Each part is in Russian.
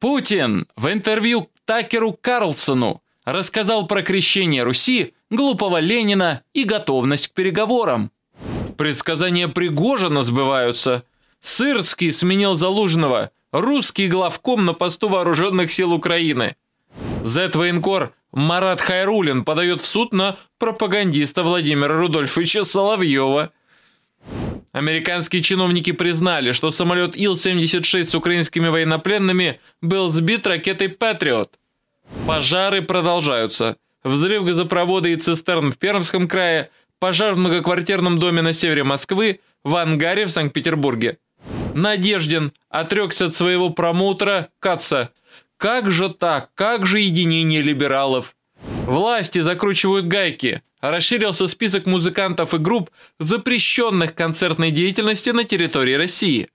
Путин в интервью Такеру Карлсону рассказал про крещение Руси, глупого Ленина и готовность к переговорам. Предсказания Пригожина сбываются. Сырский сменил Залужного, русский главком на посту вооруженных сил Украины. Зет-военкор Марат Хайруллин подает в суд на пропагандиста Владимира Рудольфовича Соловьева. Американские чиновники признали, что самолет Ил-76 с украинскими военнопленными был сбит ракетой «Патриот». Пожары продолжаются. Взрыв газопровода и цистерн в Пермском крае, пожар в многоквартирном доме на севере Москвы, в ангаре в Санкт-Петербурге. Надеждин отрекся от своего промоутера Каца. Как же так? Как же единение либералов? Власти закручивают гайки. Расширился список музыкантов и групп, запрещенных концертной деятельности на территории России.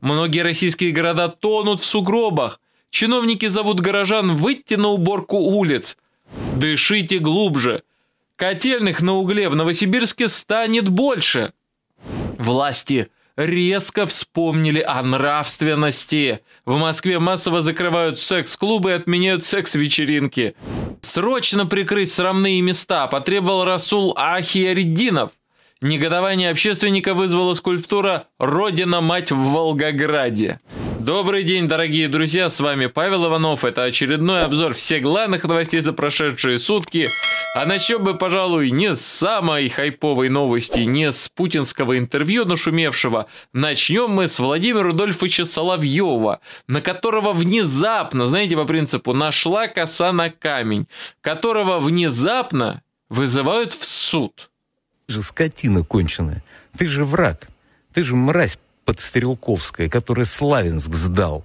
Многие российские города тонут в сугробах. Чиновники зовут горожан выйти на уборку улиц. Дышите глубже. Котельных на угле в Новосибирске станет больше. Власти резко вспомнили о нравственности. В Москве массово закрывают секс-клубы и отменяют секс-вечеринки. Срочно прикрыть срамные места потребовал Расул Ахияретдинов. Негодование общественника вызвала скульптура «Родина-мать» в Волгограде. Добрый день, дорогие друзья, с вами Павел Иванов. Это очередной обзор всех главных новостей за прошедшие сутки. А начнем бы, пожалуй, не с самой хайповой новости, не с путинского интервью нашумевшего. Начнем мы с Владимира Рудольфовича Соловьева, на которого внезапно, знаете, по принципу «нашла коса на камень», которого внезапно вызывают в суд. Ты же скотина конченая, ты же враг, ты же мразь подстрелковская, которая Славянск сдал,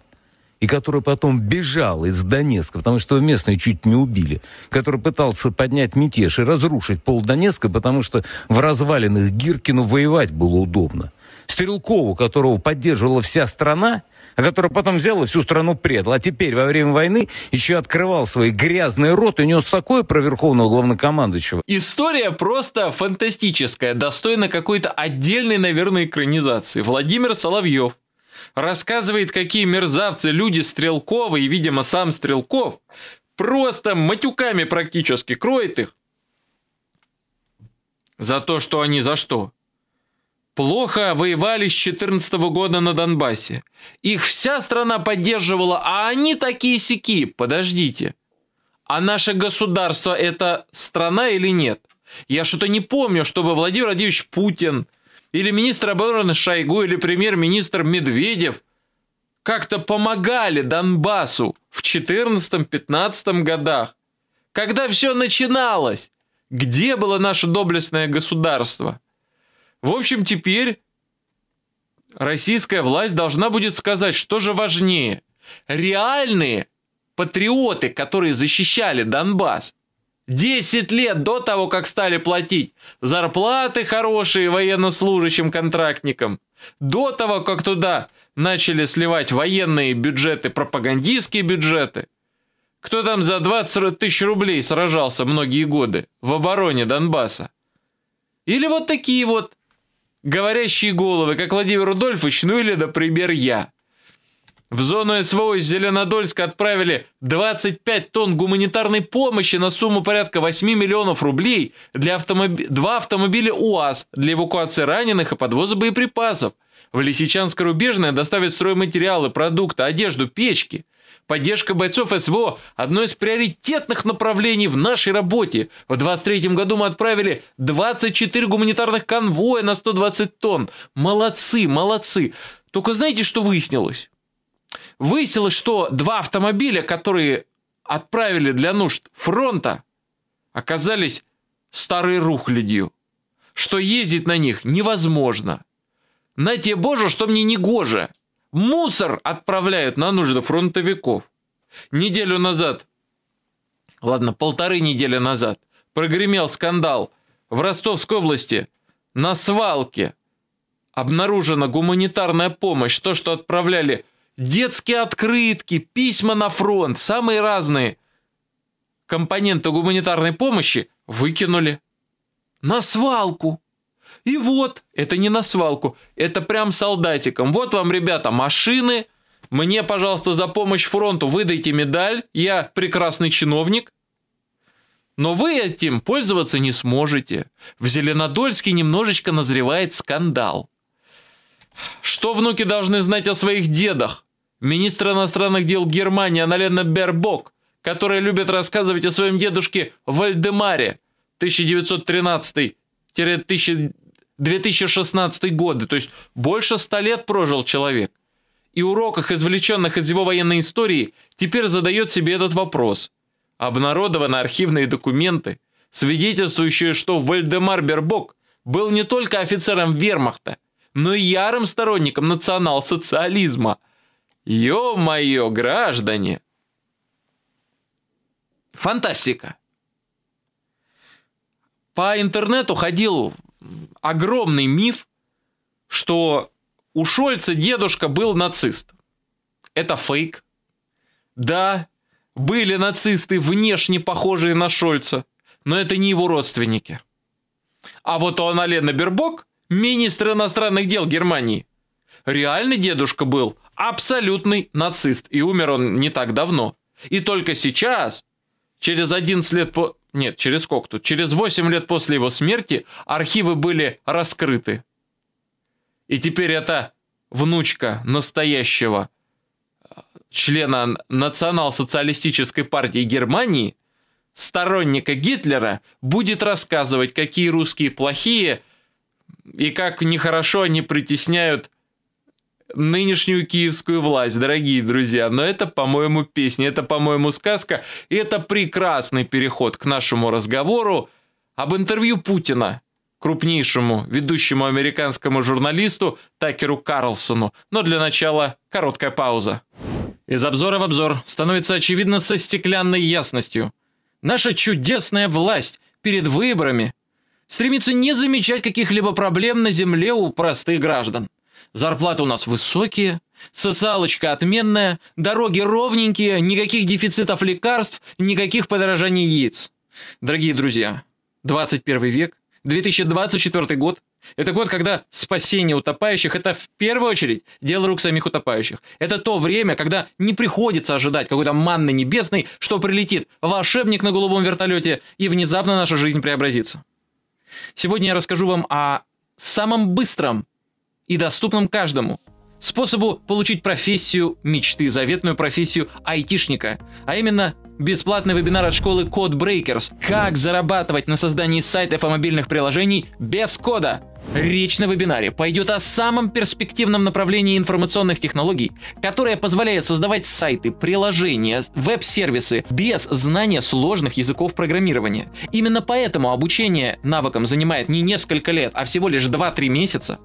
и которая потом бежала из Донецка, потому что местные чуть не убили, который пытался поднять мятеж и разрушить пол Донецка, потому что в развалинах Гиркину воевать было удобно. Стрелкову, которого поддерживала вся страна, а которая потом взяла и всю страну предала. А теперь во время войны еще открывал свои грязные роты. У него такое про верховного главнокомандующего. История просто фантастическая, достойна какой-то отдельной, наверное, экранизации. Владимир Соловьев рассказывает, какие мерзавцы люди Стрелкова и, видимо, сам Стрелков просто матюками практически кроет их за то, что они за что. Плохо воевали с 2014 года на Донбассе. Их вся страна поддерживала, а они такие-сяки. Подождите. А наше государство – это страна или нет? Я что-то не помню, чтобы Владимир Владимирович Путин, или министр обороны Шойгу, или премьер-министр Медведев как-то помогали Донбассу в 2014-2015 годах, когда все начиналось. Где было наше доблестное государство? В общем, теперь российская власть должна будет сказать, что же важнее. Реальные патриоты, которые защищали Донбасс 10 лет до того, как стали платить зарплаты хорошие военнослужащим контрактникам, до того, как туда начали сливать военные бюджеты, пропагандистские бюджеты. Кто там за 20 тысяч рублей сражался многие годы в обороне Донбасса? Или вот такие вот говорящие головы, как Владимир Рудольфович, ну или, например, я. В зону СВО из Зеленодольска отправили 25 тонн гуманитарной помощи на сумму порядка 8 миллионов рублей для два автомобиля УАЗ для эвакуации раненых и подвоза боеприпасов. В Лисичанско-Рубежное доставят стройматериалы, продукты, одежду, печки. Поддержка бойцов СВО – одно из приоритетных направлений в нашей работе. В 2023 году мы отправили 24 гуманитарных конвоя на 120 тонн. Молодцы, молодцы. Только знаете, что выяснилось? Выяснилось, что два автомобиля, которые отправили для нужд фронта, оказались старой рухлядью. Что ездить на них невозможно. На те боже, что мне не гоже. Мусор отправляют на нужды фронтовиков. Неделю назад, ладно, полторы недели назад, прогремел скандал в Ростовской области. На свалке обнаружена гуманитарная помощь. То, что отправляли детские открытки, письма на фронт, самые разные компоненты гуманитарной помощи выкинули на свалку. И вот, это не на свалку, это прям солдатиком. Вот вам, ребята, машины, Мне, пожалуйста, за помощь фронту выдайте медаль, я прекрасный чиновник. Но вы этим пользоваться не сможете. В Зеленодольске немножечко назревает скандал. Что внуки должны знать о своих дедах? Министр иностранных дел Германии Анналена Бербок, которая любит рассказывать о своем дедушке Вальдемаре 1913-2016 годы. То есть больше 100 лет прожил человек. И уроках, извлеченных из его военной истории, теперь задает себе этот вопрос. Обнародованы архивные документы, свидетельствующие, что Вальдемар Бербок был не только офицером вермахта, но и ярым сторонником национал-социализма. Ё-моё, граждане! Фантастика! По интернету ходил огромный миф, что у Шольца дедушка был нацист. Это фейк. Да, были нацисты, внешне похожие на Шольца, но это не его родственники. А вот у Анналены Бербок, министр иностранных дел Германии, реально дедушка был абсолютный нацист, и умер он не так давно. И только сейчас, через 11 лет по... Нет, через сколько тут? Через 8 лет после его смерти архивы были раскрыты. И теперь это внучка настоящего члена Национал-социалистической партии Германии, сторонника Гитлера, будет рассказывать, какие русские плохие и как нехорошо они притесняют нынешнюю киевскую власть, дорогие друзья. Но это, по-моему, песня, это, по-моему, сказка. И это прекрасный переход к нашему разговору об интервью Путина крупнейшему ведущему американскому журналисту Такеру Карлсону. Но для начала короткая пауза. Из обзора в обзор становится очевидно со стеклянной ясностью. Наша чудесная власть перед выборами стремится не замечать каких-либо проблем на земле у простых граждан. Зарплаты у нас высокие, социалочка отменная, дороги ровненькие, никаких дефицитов лекарств, никаких подорожаний яиц. Дорогие друзья, 21 век, 2024 год – это год, когда спасение утопающих – это в первую очередь дело рук самих утопающих. Это то время, когда не приходится ожидать какой-то манны небесной, что прилетит волшебник на голубом вертолете, и внезапно наша жизнь преобразится. Сегодня я расскажу вам о самом быстром и доступном каждому способу получить профессию мечты, заветную профессию айтишника, а именно бесплатный вебинар от школы CodeBreakers «Как зарабатывать на создании сайтов и мобильных приложений без кода». Речь на вебинаре пойдет о самом перспективном направлении информационных технологий, которое позволяет создавать сайты, приложения, веб-сервисы без знания сложных языков программирования. Именно поэтому обучение навыкам занимает не несколько лет, а всего лишь 2-3 месяца.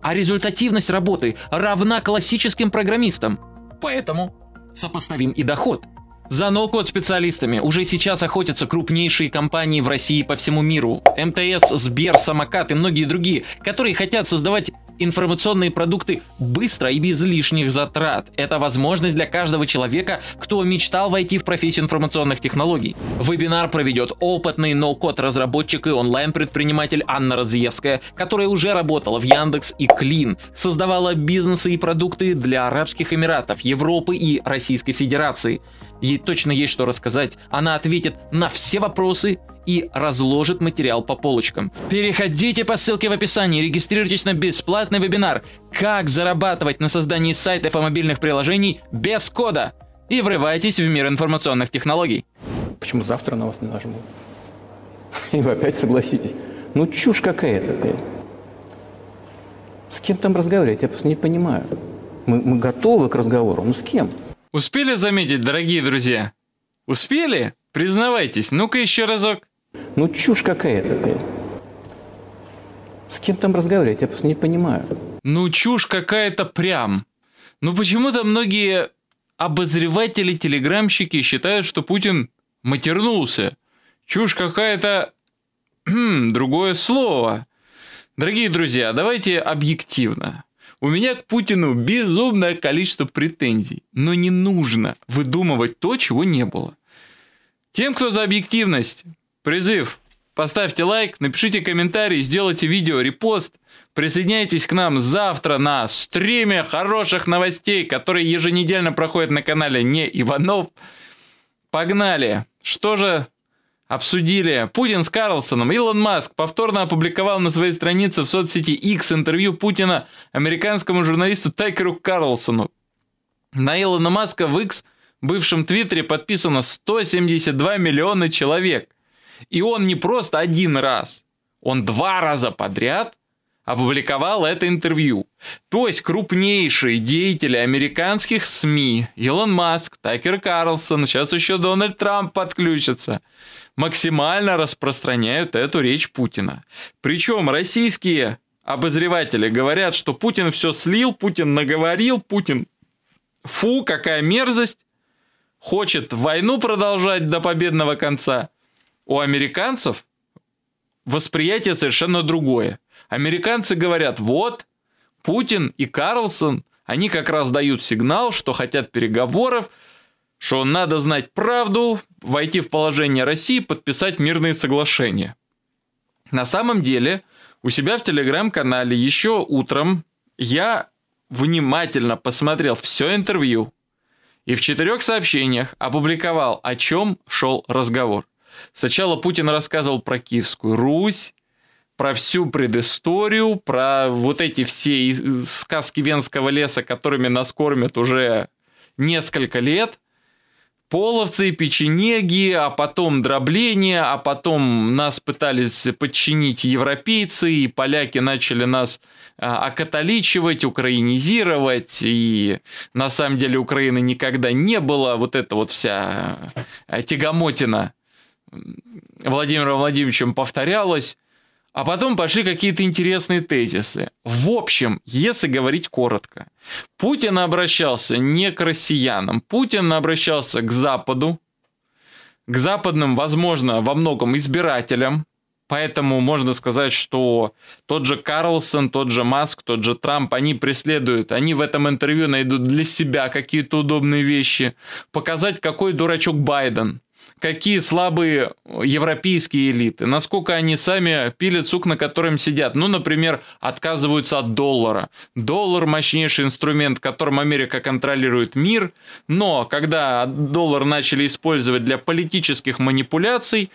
А результативность работы равна классическим программистам. Поэтому сопоставим и доход. За ноу-код-специалистами уже сейчас охотятся крупнейшие компании в России и по всему миру. МТС, Сбер, Самокат и многие другие, которые хотят создавать информационные продукты быстро и без лишних затрат. Это возможность для каждого человека, кто мечтал войти в профессию информационных технологий. Вебинар проведет опытный ноу-код-разработчик и онлайн-предприниматель Анна Радзиевская, которая уже работала в Яндекс и Клин, создавала бизнесы и продукты для Арабских Эмиратов, Европы и Российской Федерации. Ей точно есть что рассказать, она ответит на все вопросы и разложит материал по полочкам. Переходите по ссылке в описании, регистрируйтесь на бесплатный вебинар «Как зарабатывать на создании сайтов и мобильных приложений без кода» и врывайтесь в мир информационных технологий. Почему завтра на вас не нажму? И вы опять согласитесь. Ну чушь какая-то. С кем там разговаривать? Я просто не понимаю. Мы готовы к разговору, но с кем? Успели заметить, дорогие друзья? Успели? Признавайтесь, ну-ка еще разок. Ну чушь какая-то. С кем там разговаривать? Я просто не понимаю. Ну чушь какая-то прям. Ну почему-то многие обозреватели, телеграмщики считают, что Путин матернулся. Чушь какая-то... другое слово. Дорогие друзья, давайте объективно. У меня к Путину безумное количество претензий, но не нужно выдумывать то, чего не было. Тем, кто за объективность, призыв Поставьте лайк, напишите комментарий, сделайте видео репост. Присоединяйтесь к нам завтра на стриме хороших новостей, которые еженедельно проходят на канале «Не Иванов». Погнали! Что же обсудили? Путин с Карлсоном. Илон Маск повторно опубликовал на своей странице в соцсети X интервью Путина американскому журналисту Такеру Карлсону. На Илона Маска в X, бывшем Твиттере, подписано 172 миллиона человек. И он не просто один раз, он 2 раза подряд опубликовал это интервью. То есть крупнейшие деятели американских СМИ, Илон Маск, Такер Карлсон, сейчас еще Дональд Трамп подключится, максимально распространяют эту речь Путина. Причем российские обозреватели говорят, что Путин все слил, Путин наговорил, Путин фу, какая мерзость, хочет войну продолжать до победного конца. У американцев восприятие совершенно другое. Американцы говорят, вот, Путин и Карлсон, они как раз дают сигнал, что хотят переговоров, что надо знать правду, войти в положение России, подписать мирные соглашения. На самом деле, у себя в телеграм-канале еще утром я внимательно посмотрел все интервью и в 4 сообщениях опубликовал, о чем шел разговор. Сначала Путин рассказывал про Киевскую Русь, про всю предысторию, про вот эти все сказки Венского леса, которыми нас кормят уже несколько лет. Половцы, печенеги, а потом дробление, а потом нас пытались подчинить европейцы, и поляки начали нас окатоличивать, украинизировать, и на самом деле Украины никогда не было, вот эта вот вся тягомотина Владимиром Владимировичем повторялось, а потом пошли какие-то интересные тезисы. В общем, если говорить коротко, Путин обращался не к россиянам, Путин обращался к Западу, к западным, возможно, во многом избирателям, поэтому можно сказать, что тот же Карлсон, тот же Маск, тот же Трамп, они преследуют, они в этом интервью найдут для себя какие-то удобные вещи, показать, какой дурачок Байден. Какие слабые европейские элиты, насколько они сами пилят сук, на котором сидят. Ну, например, отказываются от доллара. Доллар – мощнейший инструмент, которым Америка контролирует мир, но когда доллар начали использовать для политических манипуляций,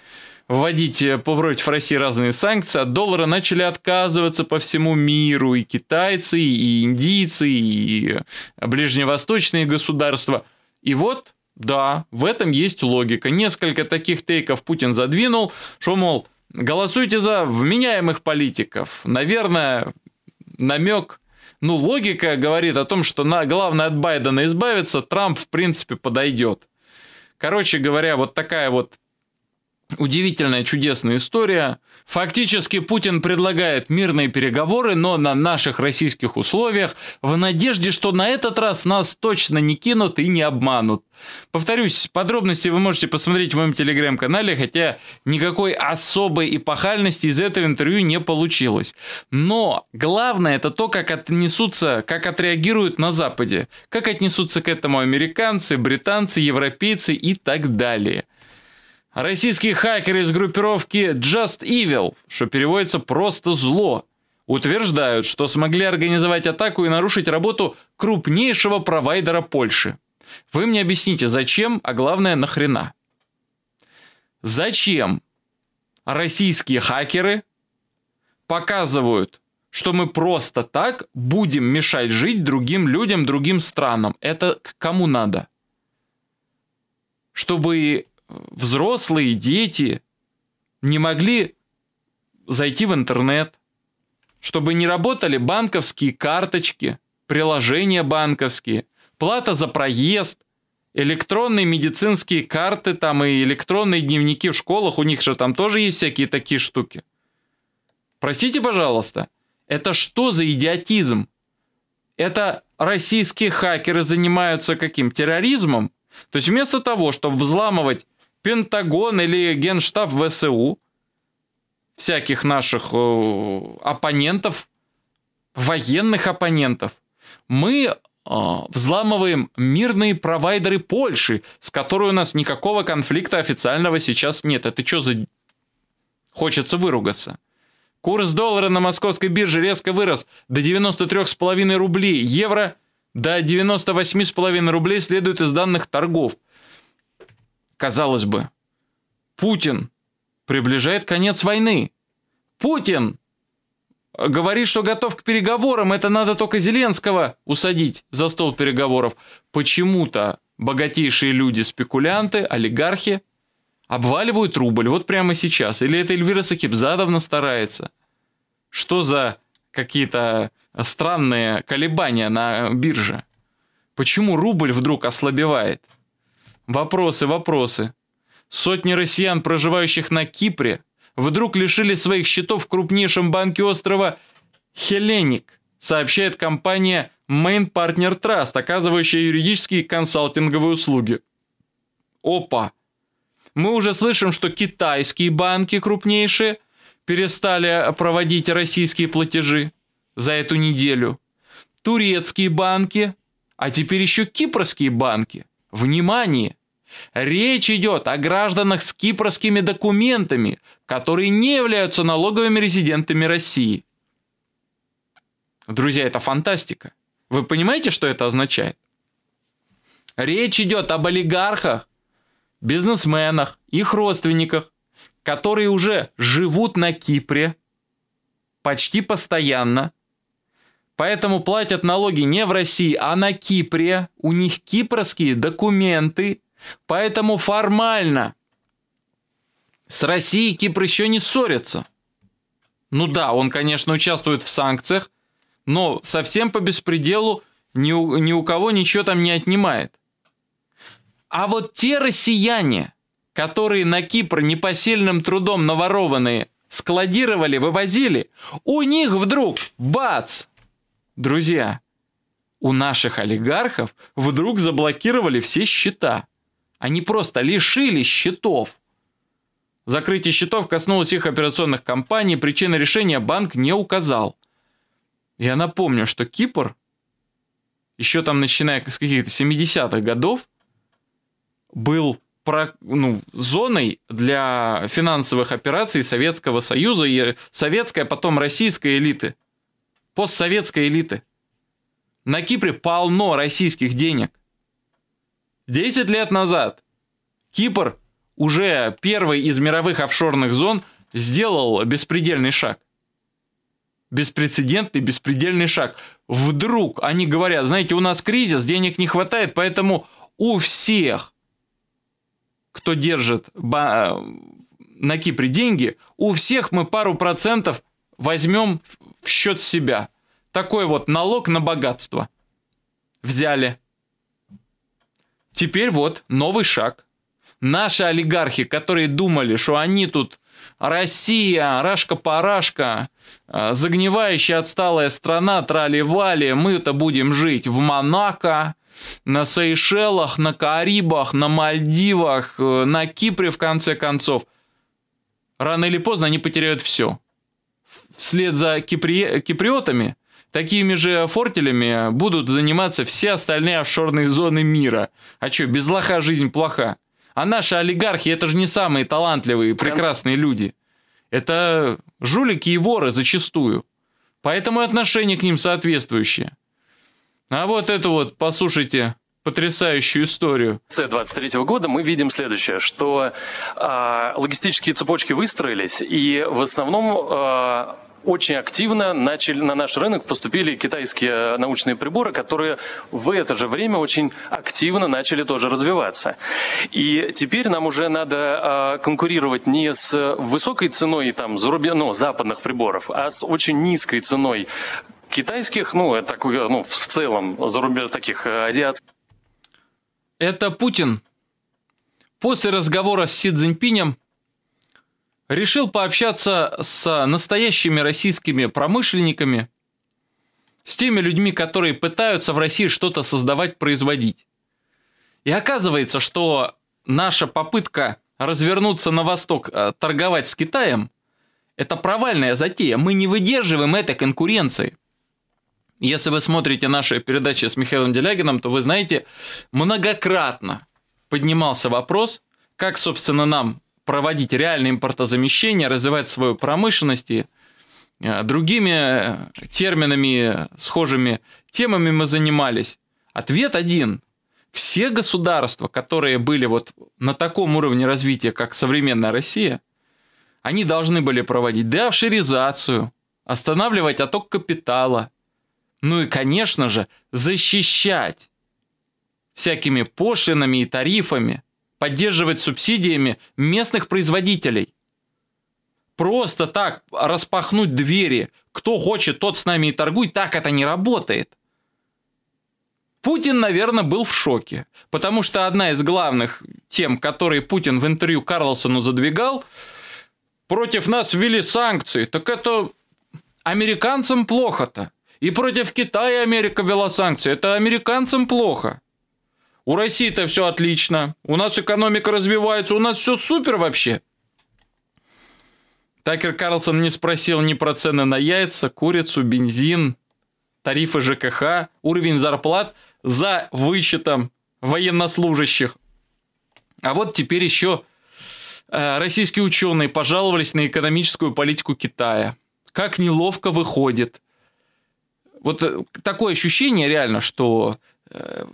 вводить против России разные санкции, от доллара начали отказываться по всему миру и китайцы, и индийцы, и ближневосточные государства. И вот... Да, в этом есть логика. Несколько таких тейков Путин задвинул, что, мол, голосуйте за вменяемых политиков. Наверное, намек, ну, логика говорит о том, что главное от Байдена избавиться, Трамп, в принципе, подойдет. Короче говоря, вот такая вот удивительная, чудесная история. Фактически Путин предлагает мирные переговоры, но на наших российских условиях, в надежде, что на этот раз нас точно не кинут и не обманут. Повторюсь, подробности вы можете посмотреть в моем телеграм-канале, хотя никакой особой эпохальности из этого интервью не получилось. Но главное это то, как отнесутся, как отреагируют на Западе, как отнесутся к этому американцы, британцы, европейцы и так далее. Российские хакеры из группировки Just Evil, что переводится просто «зло», утверждают, что смогли организовать атаку и нарушить работу крупнейшего провайдера Польши. Вы мне объясните, зачем, а главное, нахрена? Зачем российские хакеры показывают, что мы просто так будем мешать жить другим людям, другим странам? Это к кому надо? Чтобы... Взрослые дети не могли зайти в интернет, чтобы не работали банковские карточки, приложения банковские, плата за проезд, электронные медицинские карты там и электронные дневники в школах, у них же там тоже есть всякие такие штуки. Простите, пожалуйста, это что за идиотизм? Это российские хакеры занимаются каким? Терроризмом? То есть вместо того, чтобы взламывать Пентагон или Генштаб ВСУ, всяких наших оппонентов, военных оппонентов, мы взламываем мирные провайдеры Польши, с которой у нас никакого конфликта официального сейчас нет. Это что за Хочется выругаться. Курс доллара на московской бирже резко вырос до 93,5 рублей, евро до 98,5 рублей следует из данных торгов. Казалось бы, Путин приближает конец войны. Путин говорит, что готов к переговорам, это надо только Зеленского усадить за стол переговоров. Почему-то богатейшие люди, спекулянты, олигархи, обваливают рубль вот прямо сейчас. Или это Эльвира Сахибзадовна старается? Что за какие-то странные колебания на бирже? Почему рубль вдруг ослабевает? Вопросы, вопросы. Сотни россиян, проживающих на Кипре, вдруг лишили своих счетов в крупнейшем банке острова «Хеленик», сообщает компания Main Partner Trust, оказывающая юридические и консалтинговые услуги. Опа! Мы уже слышим, что китайские банки крупнейшие перестали проводить российские платежи за эту неделю. Турецкие банки, а теперь еще кипрские банки. Внимание! Речь идет о гражданах с кипрскими документами, которые не являются налоговыми резидентами России. Друзья, это фантастика. Вы понимаете, что это означает? Речь идет об олигархах, бизнесменах, их родственниках, которые уже живут на Кипре почти постоянно, поэтому платят налоги не в России, а на Кипре, у них кипрские документы, поэтому формально с Россией Кипр еще не ссорится. Ну да, он, конечно, участвует в санкциях, но совсем по беспределу ни у кого ничего там не отнимает. А вот те россияне, которые на Кипр непосильным трудом наворованные складировали, вывозили, у них вдруг бац! Друзья, у наших олигархов вдруг заблокировали все счета. Они просто лишили счетов. Закрытие счетов коснулось их операционных компаний, причины решения банк не указал. Я напомню, что Кипр, еще там начиная с каких-то 70-х годов, был зоной для финансовых операций Советского Союза и советской, а потом российской элиты, постсоветской элиты. На Кипре полно российских денег. 10 лет назад Кипр, уже первый из мировых офшорных зон, сделал беспредельный шаг. Беспрецедентный, беспредельный шаг. Вдруг они говорят, знаете, у нас кризис, денег не хватает, поэтому у всех, кто держит на Кипре деньги, у всех мы пару процентов возьмем в счет себя. Такой вот налог на богатство. Взяли. Теперь вот новый шаг. Наши олигархи, которые думали, что они тут Россия, рашка-парашка, загнивающая отсталая страна, трали-вали, мы-то будем жить в Монако, на Сейшелах, на Карибах, на Мальдивах, на Кипре, в конце концов. Рано или поздно они потеряют все. Вслед за киприотами такими же фортелями будут заниматься все остальные офшорные зоны мира. А что, без лоха жизнь плоха. А наши олигархи, это же не самые талантливые, прекрасные люди. Это жулики и воры зачастую. Поэтому отношение к ним соответствующее. А вот это вот, послушайте, потрясающую историю. В конце 2023 года мы видим следующее, что логистические цепочки выстроились, и в основном... Очень активно на наш рынок поступили китайские научные приборы, которые в это же время очень активно начали тоже развиваться. И теперь нам уже надо конкурировать не с высокой ценой там, западных приборов, а с очень низкой ценой китайских, в целом таких азиатских. Это Путин после разговора с Си Цзиньпинем решил пообщаться с настоящими российскими промышленниками, с теми людьми, которые пытаются в России что-то создавать, производить. И оказывается, что наша попытка развернуться на восток, торговать с Китаем, это провальная затея. Мы не выдерживаем этой конкуренции. Если вы смотрите наши передачи с Михаилом Делягином, то вы знаете, многократно поднимался вопрос, как, собственно, нам проводить реальное импортозамещение, развивать свою промышленность. И другими терминами, схожими темами мы занимались. Ответ один. Все государства, которые были вот на таком уровне развития, как современная Россия, они должны были проводить деофшоризацию, останавливать отток капитала, ну и, конечно же, защищать всякими пошлинами и тарифами, поддерживать субсидиями местных производителей. Просто так распахнуть двери, кто хочет, тот с нами и торгует, так это не работает. Путин, наверное, был в шоке, потому что одна из главных тем, которые Путин в интервью Карлсону задвигал, против нас ввели санкции, так это американцам плохо-то. И против Китая Америка ввела санкции, это американцам плохо. У России-то все отлично, у нас экономика развивается, у нас все супер вообще. Такер Карлсон не спросил ни про цены на яйца, курицу, бензин, тарифы ЖКХ, уровень зарплат за вычетом военнослужащих. А вот теперь еще российские ученые пожаловались на экономическую политику Китая. Как неловко выходит. Вот такое ощущение реально, что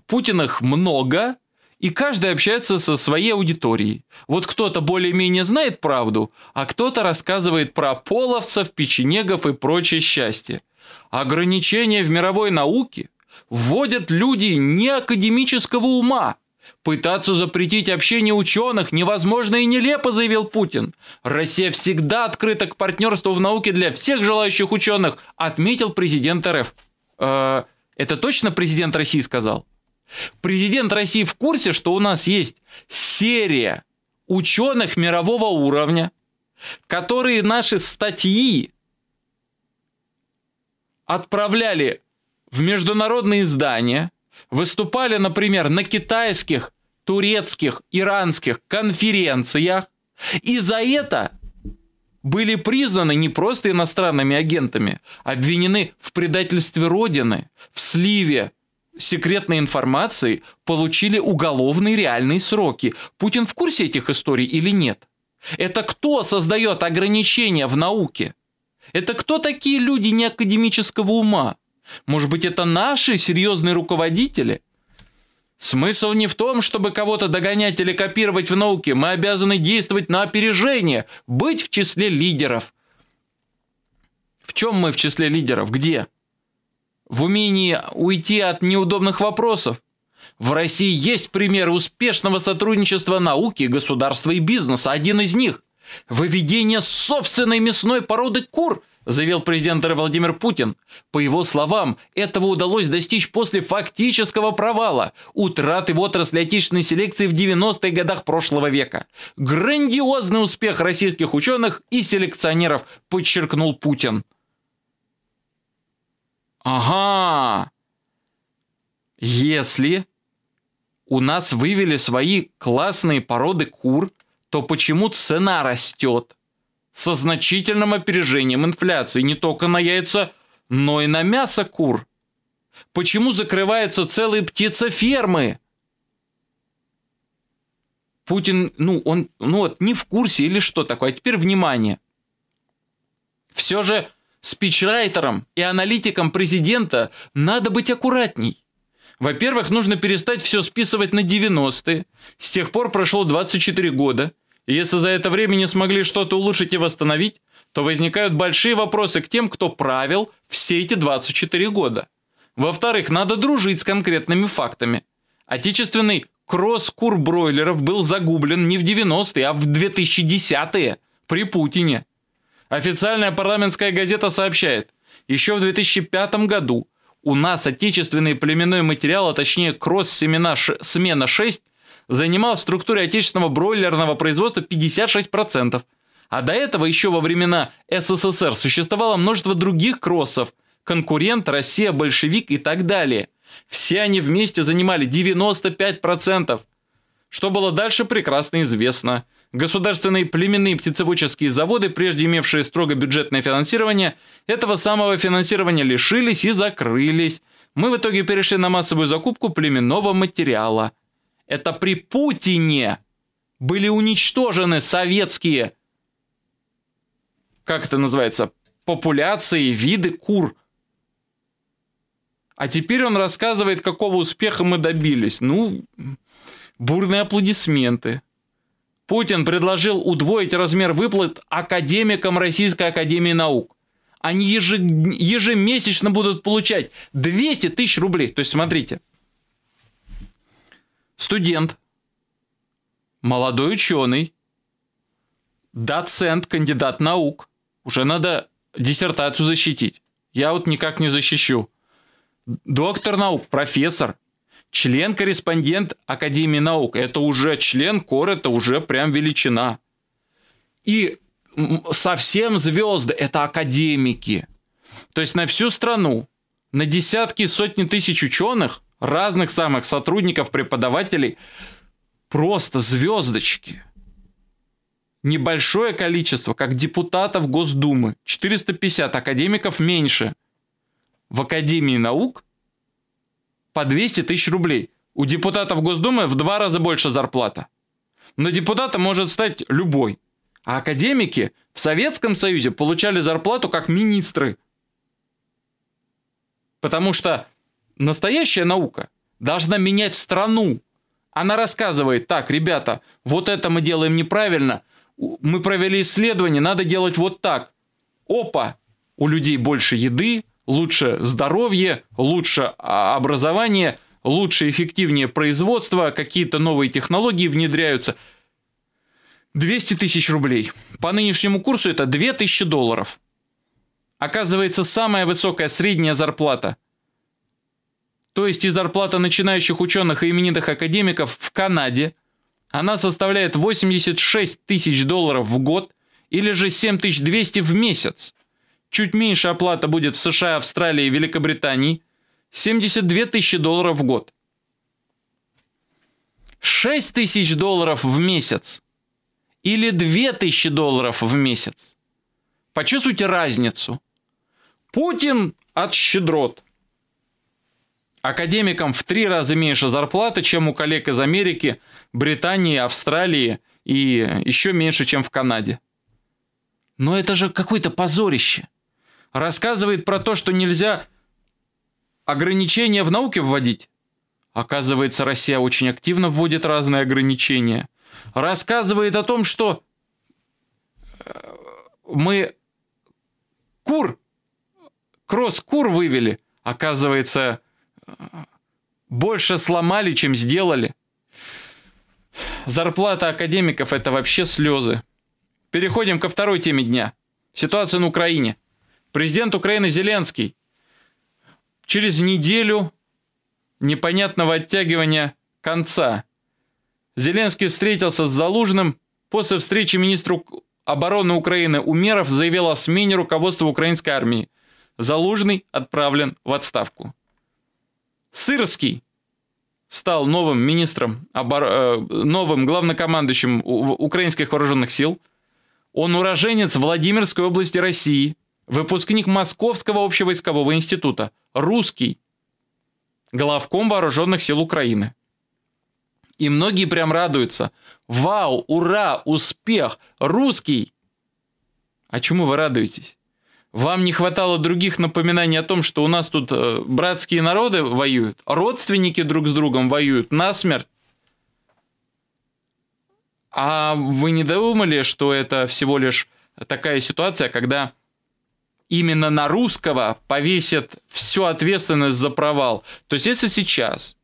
Путина их много, и каждый общается со своей аудиторией. Вот кто-то более-менее знает правду, а кто-то рассказывает про половцев, печенегов и прочее счастье. Ограничения в мировой науке вводят люди неакадемического ума. Пытаться запретить общение ученых невозможно и нелепо, заявил Путин. Россия всегда открыта к партнерству в науке для всех желающих ученых, отметил президент РФ. Это точно президент России сказал? Президент России в курсе, что у нас есть серия ученых мирового уровня, которые наши статьи отправляли в международные издания, выступали, например, на китайских, турецких, иранских конференциях, и за это были признаны не просто иностранными агентами, обвинены в предательстве Родины, в сливе секретной информации, получили уголовные реальные сроки. Путин в курсе этих историй или нет? Это кто создает ограничения в науке? Это кто такие люди неакадемического ума? Может быть, это наши серьезные руководители? Смысл не в том, чтобы кого-то догонять или копировать в науке. Мы обязаны действовать на опережение, быть в числе лидеров. В чем мы в числе лидеров? Где? В умении уйти от неудобных вопросов. В России есть примеры успешного сотрудничества науки, государства и бизнеса. Один из них – выведение собственной мясной породы кур, заявил президент РФ Владимир Путин. По его словам, этого удалось достичь после фактического провала, утраты в отрасли отечественной селекции в 90-х годах прошлого века. Грандиозный успех российских ученых и селекционеров, подчеркнул Путин. Ага, если у нас вывели свои классные породы кур, то почему цена растет? Со значительным опережением инфляции не только на яйца, но и на мясо кур. Почему закрываются целые птицефермы? Путин, он не в курсе или что такое. А теперь внимание. Все же спичрайтерам и аналитикам президента надо быть аккуратней. Во-первых, нужно перестать все списывать на 90-е. С тех пор прошло 24 года. И если за это время не смогли что-то улучшить и восстановить, то возникают большие вопросы к тем, кто правил все эти 24 года. Во-вторых, надо дружить с конкретными фактами. Отечественный кросс-кур бройлеров был загублен не в 90-е, а в 2010-е при Путине. Официальная парламентская газета сообщает, еще в 2005 году у нас отечественный племенной материал, а точнее кросс-семена смена 6, занимал в структуре отечественного бройлерного производства 56%. А до этого еще во времена СССР существовало множество других кроссов – конкурент, Россия, большевик и так далее. Все они вместе занимали 95%. Что было дальше, прекрасно известно. Государственные племенные птицеводческие заводы, прежде имевшие строго бюджетное финансирование, этого самого финансирования лишились и закрылись. Мы в итоге перешли на массовую закупку племенного материала. Это при Путине были уничтожены советские, как это называется, популяции, виды кур. А теперь он рассказывает, какого успеха мы добились. Ну, бурные аплодисменты. Путин предложил удвоить размер выплат академикам Российской Академии Наук. Они ежемесячно будут получать 200 тысяч рублей. То есть, смотрите. Студент, молодой ученый, доцент, кандидат наук. Уже надо диссертацию защитить. Я вот никак не защищу. Доктор наук, профессор, член-корреспондент Академии наук. Это уже член КОР, это уже прям величина. И совсем звезды, это академики. То есть на всю страну, на десятки, сотни тысяч ученых, разных самых сотрудников, преподавателей, просто звездочки. Небольшое количество, как депутатов Госдумы, 450, академиков меньше. В Академии наук по 200 тысяч рублей. У депутатов Госдумы в 2 раза больше зарплата. Но депутатом может стать любой. А академики в Советском Союзе получали зарплату как министры. Потому что настоящая наука должна менять страну. Она рассказывает: так, ребята, вот это мы делаем неправильно, мы провели исследование, надо делать вот так. Опа, у людей больше еды, лучше здоровье, лучше образование, лучше, эффективнее производство, какие-то новые технологии внедряются. 200 тысяч рублей. По нынешнему курсу это 2000 долларов. Оказывается, самая высокая средняя зарплата. То есть и зарплата начинающих ученых и именитых академиков в Канаде, она составляет 86 тысяч долларов в год или же 7200 в месяц. Чуть меньше оплата будет в США, Австралии и Великобритании. 72 тысячи долларов в год. 6 тысяч долларов в месяц. Или 2 тысячи долларов в месяц. Почувствуйте разницу. Путин от щедрот. Академикам в 3 раза меньше зарплаты, чем у коллег из Америки, Британии, Австралии и еще меньше, чем в Канаде. Но это же какое-то позорище. Рассказывает про то, что нельзя ограничения в науке вводить. Оказывается, Россия очень активно вводит разные ограничения. Рассказывает о том, что мы кросс-кур вывели. Оказывается, больше сломали, чем сделали. Зарплата академиков – это вообще слезы. Переходим ко второй теме дня. Ситуация на Украине. Президент Украины Зеленский через неделю непонятного оттягивания конца. Зеленский встретился с Залужным. После встречи министру обороны Украины Умеров заявил о смене руководства украинской армии. Залужный отправлен в отставку. Сырский стал новым министром, новым главнокомандующим украинских вооруженных сил. Он уроженец Владимирской области России, выпускник Московского общевойскового института, русский, главком вооруженных сил Украины. И многие прям радуются. Вау, ура, успех, русский! А чему вы радуетесь? Вам не хватало других напоминаний о том, что у нас тут братские народы воюют, родственники друг с другом воюют насмерть? А вы не думали, что это всего лишь такая ситуация, когда именно на русского повесят всю ответственность за провал? То есть, если сейчас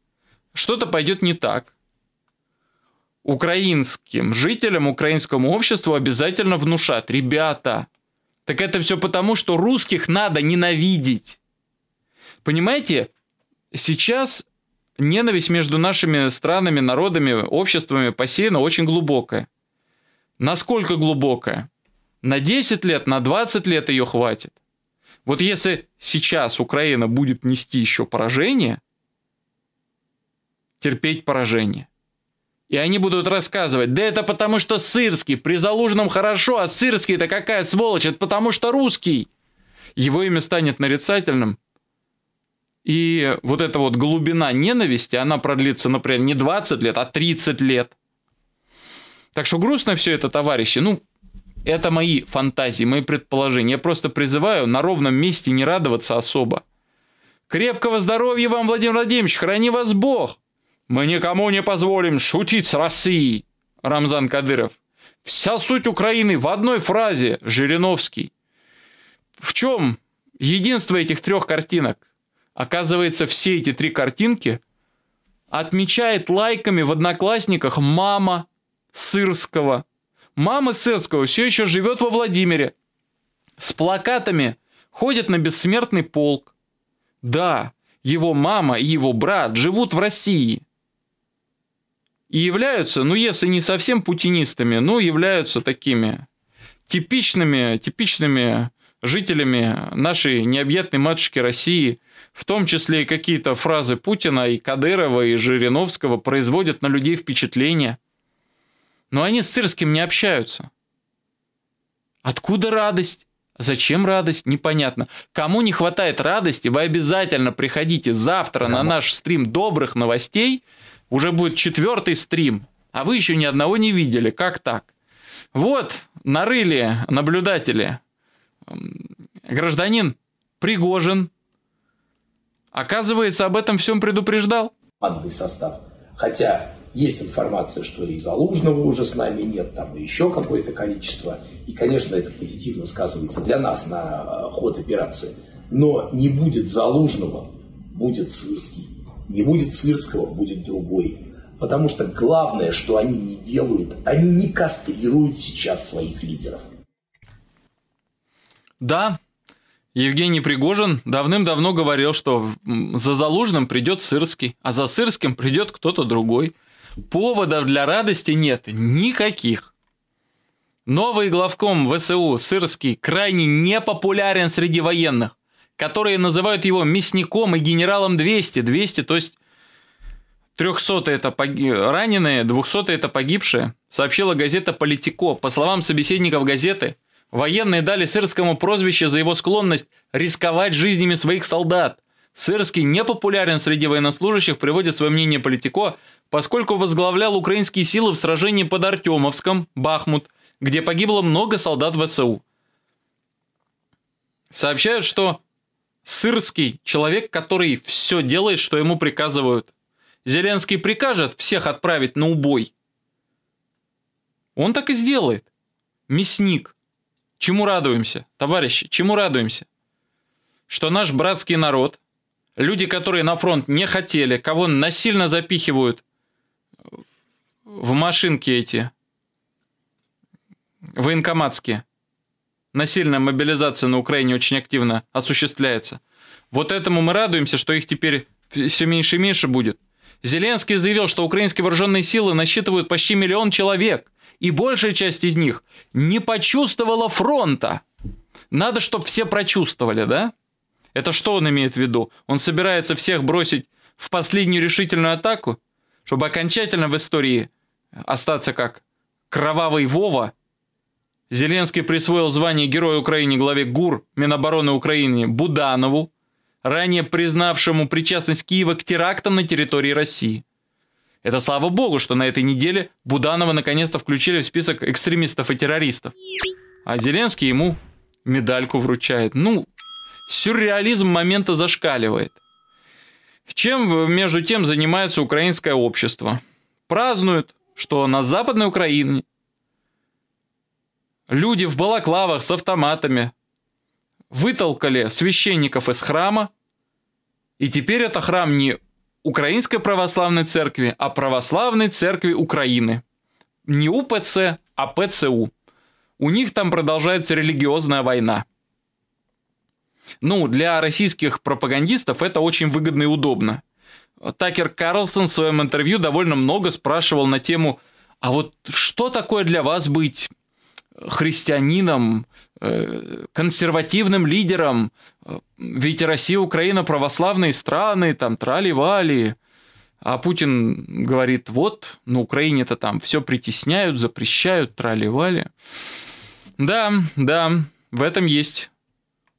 что-то пойдет не так, украинским жителям, украинскому обществу обязательно внушат: ребята, так это все потому, что русских надо ненавидеть. Понимаете, сейчас ненависть между нашими странами, народами, обществами посеяна очень глубокая. Насколько глубокая? На 10 лет, на 20 лет ее хватит. Вот если сейчас Украина будет нести еще поражение, терпеть поражение. И они будут рассказывать: да это потому что Сырский, при Залужном хорошо, а Сырский-то какая сволочь, это потому что русский. Его имя станет нарицательным. И вот эта вот глубина ненависти, она продлится, например, не 20 лет, а 30 лет. Так что грустно все это, товарищи. Ну, это мои фантазии, мои предположения. Я просто призываю на ровном месте не радоваться особо. Крепкого здоровья вам, Владимир Владимирович, храни вас Бог. Мы никому не позволим шутить с Россией, Рамзан Кадыров. Вся суть Украины в одной фразе, Жириновский. В чем единство этих трех картинок? Оказывается, все эти три картинки отмечает лайками в Одноклассниках мама Сырского. Мама Сырского все еще живет во Владимире. С плакатами ходит на бессмертный полк. Да, его мама и его брат живут в России. И являются, ну если не совсем путинистами, но являются такими типичными жителями нашей необъятной матушки России. В том числе и какие-то фразы Путина, и Кадырова, и Жириновского производят на людей впечатление. Но они с Сырским не общаются. Откуда радость? Зачем радость? Непонятно. Кому не хватает радости, вы обязательно приходите завтра на наш стрим добрых новостей. Уже будет 4-й стрим, а вы еще ни одного не видели. Как так? Вот нарыли наблюдатели. Гражданин Пригожин, оказывается, об этом всем предупреждал. Командный состав. Хотя есть информация, что и Залужного уже с нами нет, там еще какое-то количество. И, конечно, это позитивно сказывается для нас на ход операции. Но не будет Залужного, будет Сырский. Не будет Сырского, будет другой. Потому что главное, что они не делают, они не кастрируют сейчас своих лидеров. Да, Евгений Пригожин давным-давно говорил, что за Залужным придет Сырский, а за Сырским придет кто-то другой. Поводов для радости нет никаких. Новый главком ВСУ Сырский крайне непопулярен среди военных, которые называют его мясником и генералом 200. 200, то есть 300 это раненые, 200 это погибшие, сообщила газета «Политико». По словам собеседников газеты, военные дали Сырскому прозвище за его склонность рисковать жизнями своих солдат. Сырский непопулярен среди военнослужащих, приводит свое мнение «Политико», поскольку возглавлял украинские силы в сражении под Артемовском, Бахмут, где погибло много солдат ВСУ. Сообщают, что Сырский – человек, который все делает, что ему приказывают. Зеленский прикажет всех отправить на убой. Он так и сделает. Мясник. Чему радуемся, товарищи, чему радуемся? Что наш братский народ, люди, которые на фронт не хотели, кого насильно запихивают в машинки эти, военкоматские, насильная мобилизация на Украине очень активно осуществляется. Вот этому мы радуемся, что их теперь все меньше и меньше будет. Зеленский заявил, что украинские вооруженные силы насчитывают почти 1 миллион человек. И большая часть из них не почувствовала фронта. Надо, чтобы все прочувствовали, да? Это что он имеет в виду? Он собирается всех бросить в последнюю решительную атаку, чтобы окончательно в истории остаться как кровавый Вова? Зеленский присвоил звание Героя Украины главе ГУР Минобороны Украины Буданову, ранее признавшему причастность Киева к терактам на территории России. Это слава богу, что на этой неделе Буданова наконец-то включили в список экстремистов и террористов. А Зеленский ему медальку вручает. Ну, сюрреализм момента зашкаливает. Чем, между тем, занимается украинское общество? Празднуют, что на Западной Украине люди в балаклавах с автоматами вытолкали священников из храма, и теперь это храм не Украинской православной церкви, а православной церкви Украины. Не УПЦ, а ПЦУ. У них там продолжается религиозная война. Ну, для российских пропагандистов это очень выгодно и удобно. Такер Карлсон в своем интервью довольно много спрашивал на тему, а вот что такое для вас быть христианином, консервативным лидером, ведь Россия, Украина, православные страны, там трали-вали. А Путин говорит, вот, на Украине-то там все притесняют, запрещают, трали-вали. Да, в этом есть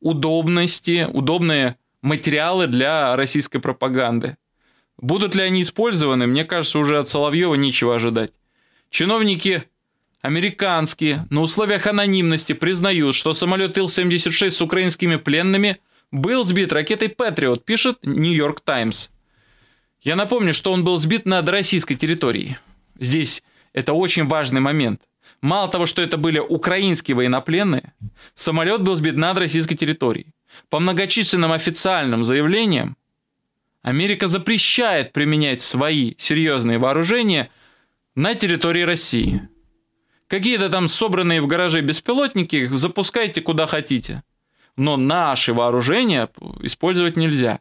удобности, удобные материалы для российской пропаганды. Будут ли они использованы, мне кажется, уже от Соловьева нечего ожидать. Чиновники американские на условиях анонимности признают, что самолет Ил-76 с украинскими пленными был сбит ракетой «Патриот», пишет «Нью-Йорк Таймс». Я напомню, что он был сбит над российской территорией. Здесь это очень важный момент. Мало того, что это были украинские военнопленные, самолет был сбит над российской территорией. По многочисленным официальным заявлениям Америка запрещает применять свои серьезные вооружения на территории России. Какие-то там собранные в гараже беспилотники запускайте куда хотите. Но наши вооружения использовать нельзя.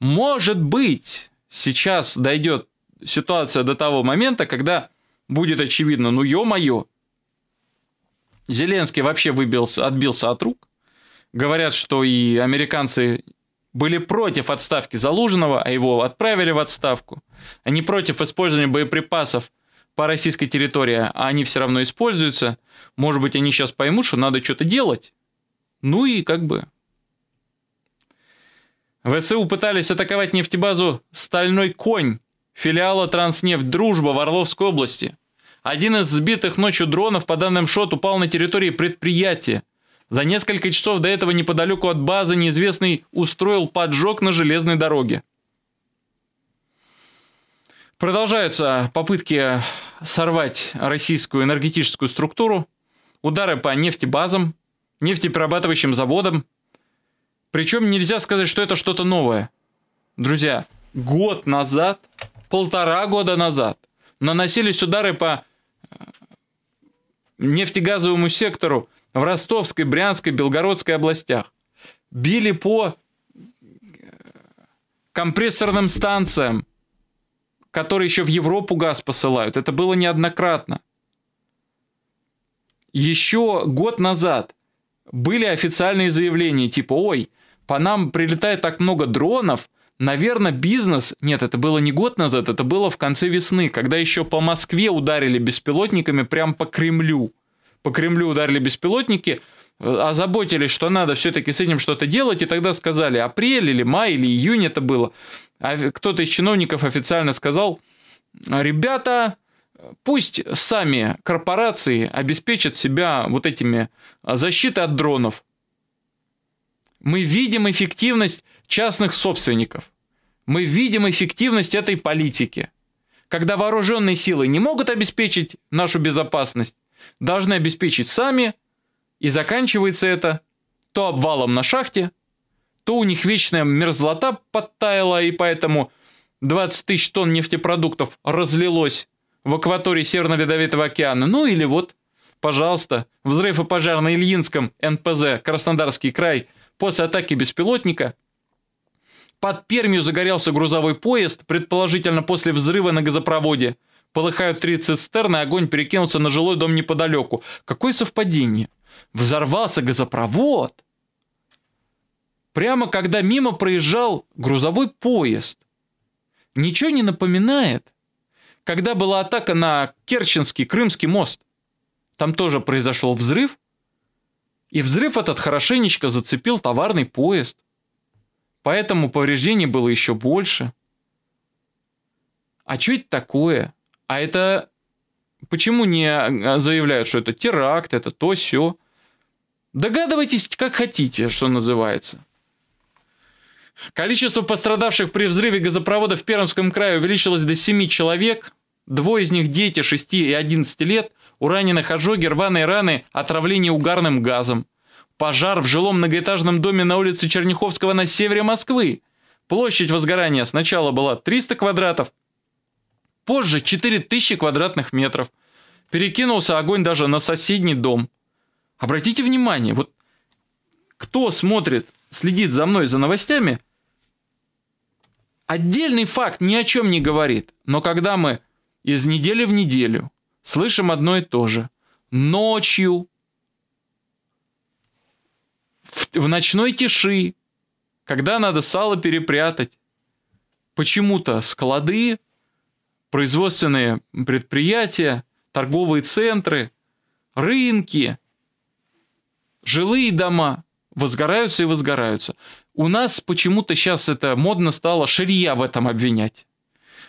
Может быть, сейчас дойдет ситуация до того момента, когда будет очевидно, ну ё-моё, Зеленский вообще отбился от рук. Говорят, что и американцы были против отставки Залужного, а его отправили в отставку. Они против использования боеприпасов по российской территории, а они все равно используются. Может быть, они сейчас поймут, что надо что-то делать. Ну и как бы. ВСУ пытались атаковать нефтебазу «Стальной конь» филиала «Транснефть Дружба» в Орловской области. Один из сбитых ночью дронов, по данным ШОТ, упал на территории предприятия. За несколько часов до этого неподалеку от базы неизвестный устроил поджог на железной дороге. Продолжаются попытки сорвать российскую энергетическую структуру, удары по нефтебазам, нефтеперерабатывающим заводам. Причем нельзя сказать, что это что-то новое. Друзья, год назад, полтора года назад наносились удары по нефтегазовому сектору в Ростовской, Брянской, Белгородской областях. Били по компрессорным станциям, которые еще в Европу газ посылают. Это было неоднократно. Еще год назад были официальные заявления типа «Ой, по нам прилетает так много дронов, наверное, бизнес...» Нет, это было не год назад, это было в конце весны, когда еще по Москве ударили беспилотниками прямо по Кремлю. По Кремлю ударили беспилотники, озаботились, что надо все-таки с этим что-то делать, и тогда сказали, апрель или май или июнь это было. А кто-то из чиновников официально сказал, ребята, пусть сами корпорации обеспечат себя вот этими защитой от дронов. Мы видим эффективность частных собственников. Мы видим эффективность этой политики. Когда вооруженные силы не могут обеспечить нашу безопасность, должны обеспечить сами, и заканчивается это то обвалом на шахте, то у них вечная мерзлота подтаяла, и поэтому 20 тысяч тонн нефтепродуктов разлилось в акватории Северно-Ледовитого океана. Ну или вот, пожалуйста, взрыв и пожар на Ильинском НПЗ Краснодарский край после атаки беспилотника. Под Пермью загорелся грузовой поезд, предположительно после взрыва на газопроводе. Полыхают 3 цистерны, огонь перекинулся на жилой дом неподалеку. Какое совпадение? Взорвался газопровод. Прямо когда мимо проезжал грузовой поезд. Ничего не напоминает, когда была атака на Керченский, Крымский мост. Там тоже произошел взрыв. И взрыв этот хорошенечко зацепил товарный поезд. Поэтому повреждений было еще больше. А что это такое? А это почему не заявляют, что это теракт, это то, сё? Догадывайтесь, как хотите, что называется. Количество пострадавших при взрыве газопровода в Пермском крае увеличилось до 7 человек. Двое из них дети 6 и 11 лет. У раненых ожоги, рваные раны, отравление угарным газом. Пожар в жилом многоэтажном доме на улице Черняховского на севере Москвы. Площадь возгорания сначала была 300 квадратов. Позже 4000 квадратных метров. Перекинулся огонь даже на соседний дом. Обратите внимание, вот кто смотрит, следит за мной, за новостями, отдельный факт ни о чем не говорит. Но когда мы из недели в неделю слышим одно и то же. Ночью, в ночной тиши, когда надо сало перепрятать, почему-то склады, производственные предприятия, торговые центры, рынки, жилые дома возгораются и возгораются. У нас почему-то сейчас это модно стало шария в этом обвинять.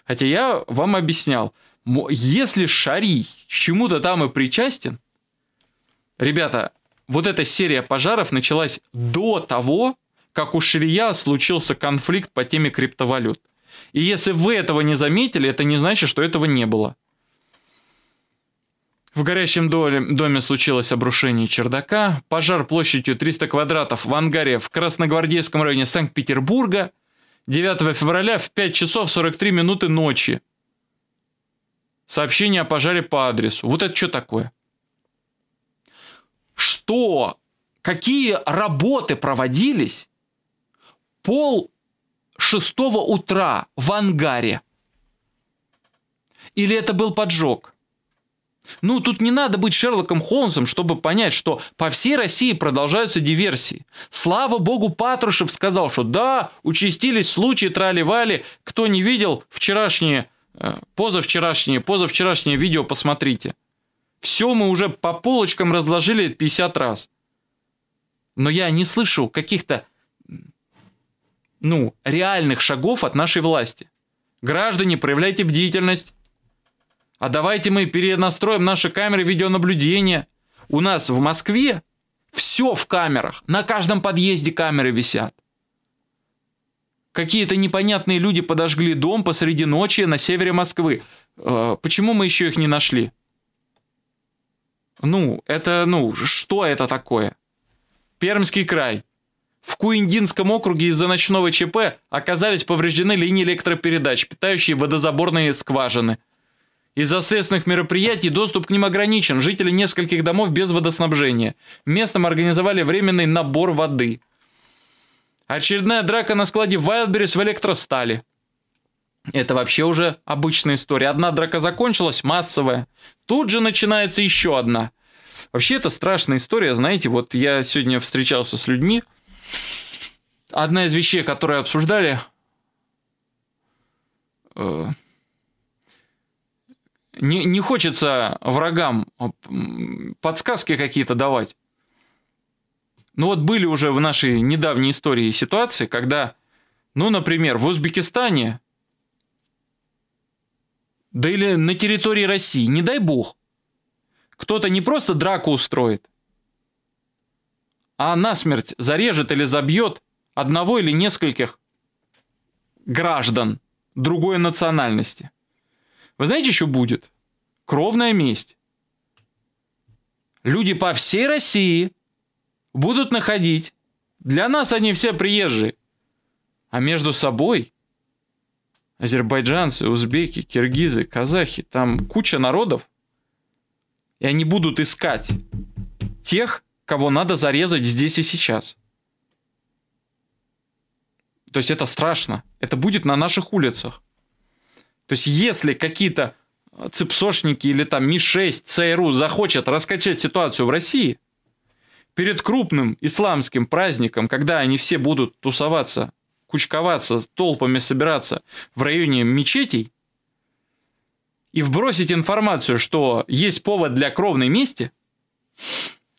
Хотя я вам объяснял, Если Шарий чему-то там и причастен, ребята, вот эта серия пожаров началась до того, как у Шария случился конфликт по теме криптовалют. И если вы этого не заметили, это не значит, что этого не было. В горящем доме случилось обрушение чердака, пожар площадью 300 квадратов в ангаре в Красногвардейском районе Санкт-Петербурга 9 февраля в 5 часов 43 минуты ночи. Сообщение о пожаре по адресу. Вот это что такое? Что? Какие работы проводились пол-шестого утра в ангаре? Или это был поджог? Ну, тут не надо быть Шерлоком Холмсом, чтобы понять, что по всей России продолжаются диверсии. Слава богу, Патрушев сказал, что да, участились случаи, трали-вали. Кто не видел, позавчерашнее видео посмотрите. Все мы уже по полочкам разложили 50 раз. Но я не слышу каких-то, реальных шагов от нашей власти. Граждане, проявляйте бдительность. А давайте мы перенастроим наши камеры видеонаблюдения. У нас в Москве все в камерах. На каждом подъезде камеры висят. Какие-то непонятные люди подожгли дом посреди ночи на севере Москвы. Почему мы еще их не нашли? Что это такое? Пермский край. В Куиндинском округе из-за ночного ЧП оказались повреждены линии электропередач, питающие водозаборные скважины. Из-за следственных мероприятий доступ к ним ограничен. Жители нескольких домов без водоснабжения. Местным организовали временный набор воды. Очередная драка на складе Wildberries в электростали. Это вообще уже обычная история. Одна драка закончилась, массовая. Тут же начинается еще одна. Вообще это страшная история. Знаете, вот я сегодня встречался с людьми. Одна из вещей, которые обсуждали... Не хочется врагам подсказки какие-то давать. Но вот были уже в нашей недавней истории ситуации, когда, например, в Узбекистане, да или на территории России, не дай бог, кто-то не просто драку устроит, а насмерть зарежет или забьет одного или нескольких граждан другой национальности. Вы знаете, что будет? Кровная месть. Люди по всей России будут находить. Для нас они все приезжие. А между собой азербайджанцы, узбеки, киргизы, казахи, там куча народов. И они будут искать тех, кого надо зарезать здесь и сейчас. То есть это страшно. Это будет на наших улицах. То есть, если какие-то цепсошники или там МИ-6, ЦРУ захочет раскачать ситуацию в России, перед крупным исламским праздником, когда они все будут тусоваться, кучковаться, толпами собираться в районе мечетей, и вбросить информацию, что есть повод для кровной мести,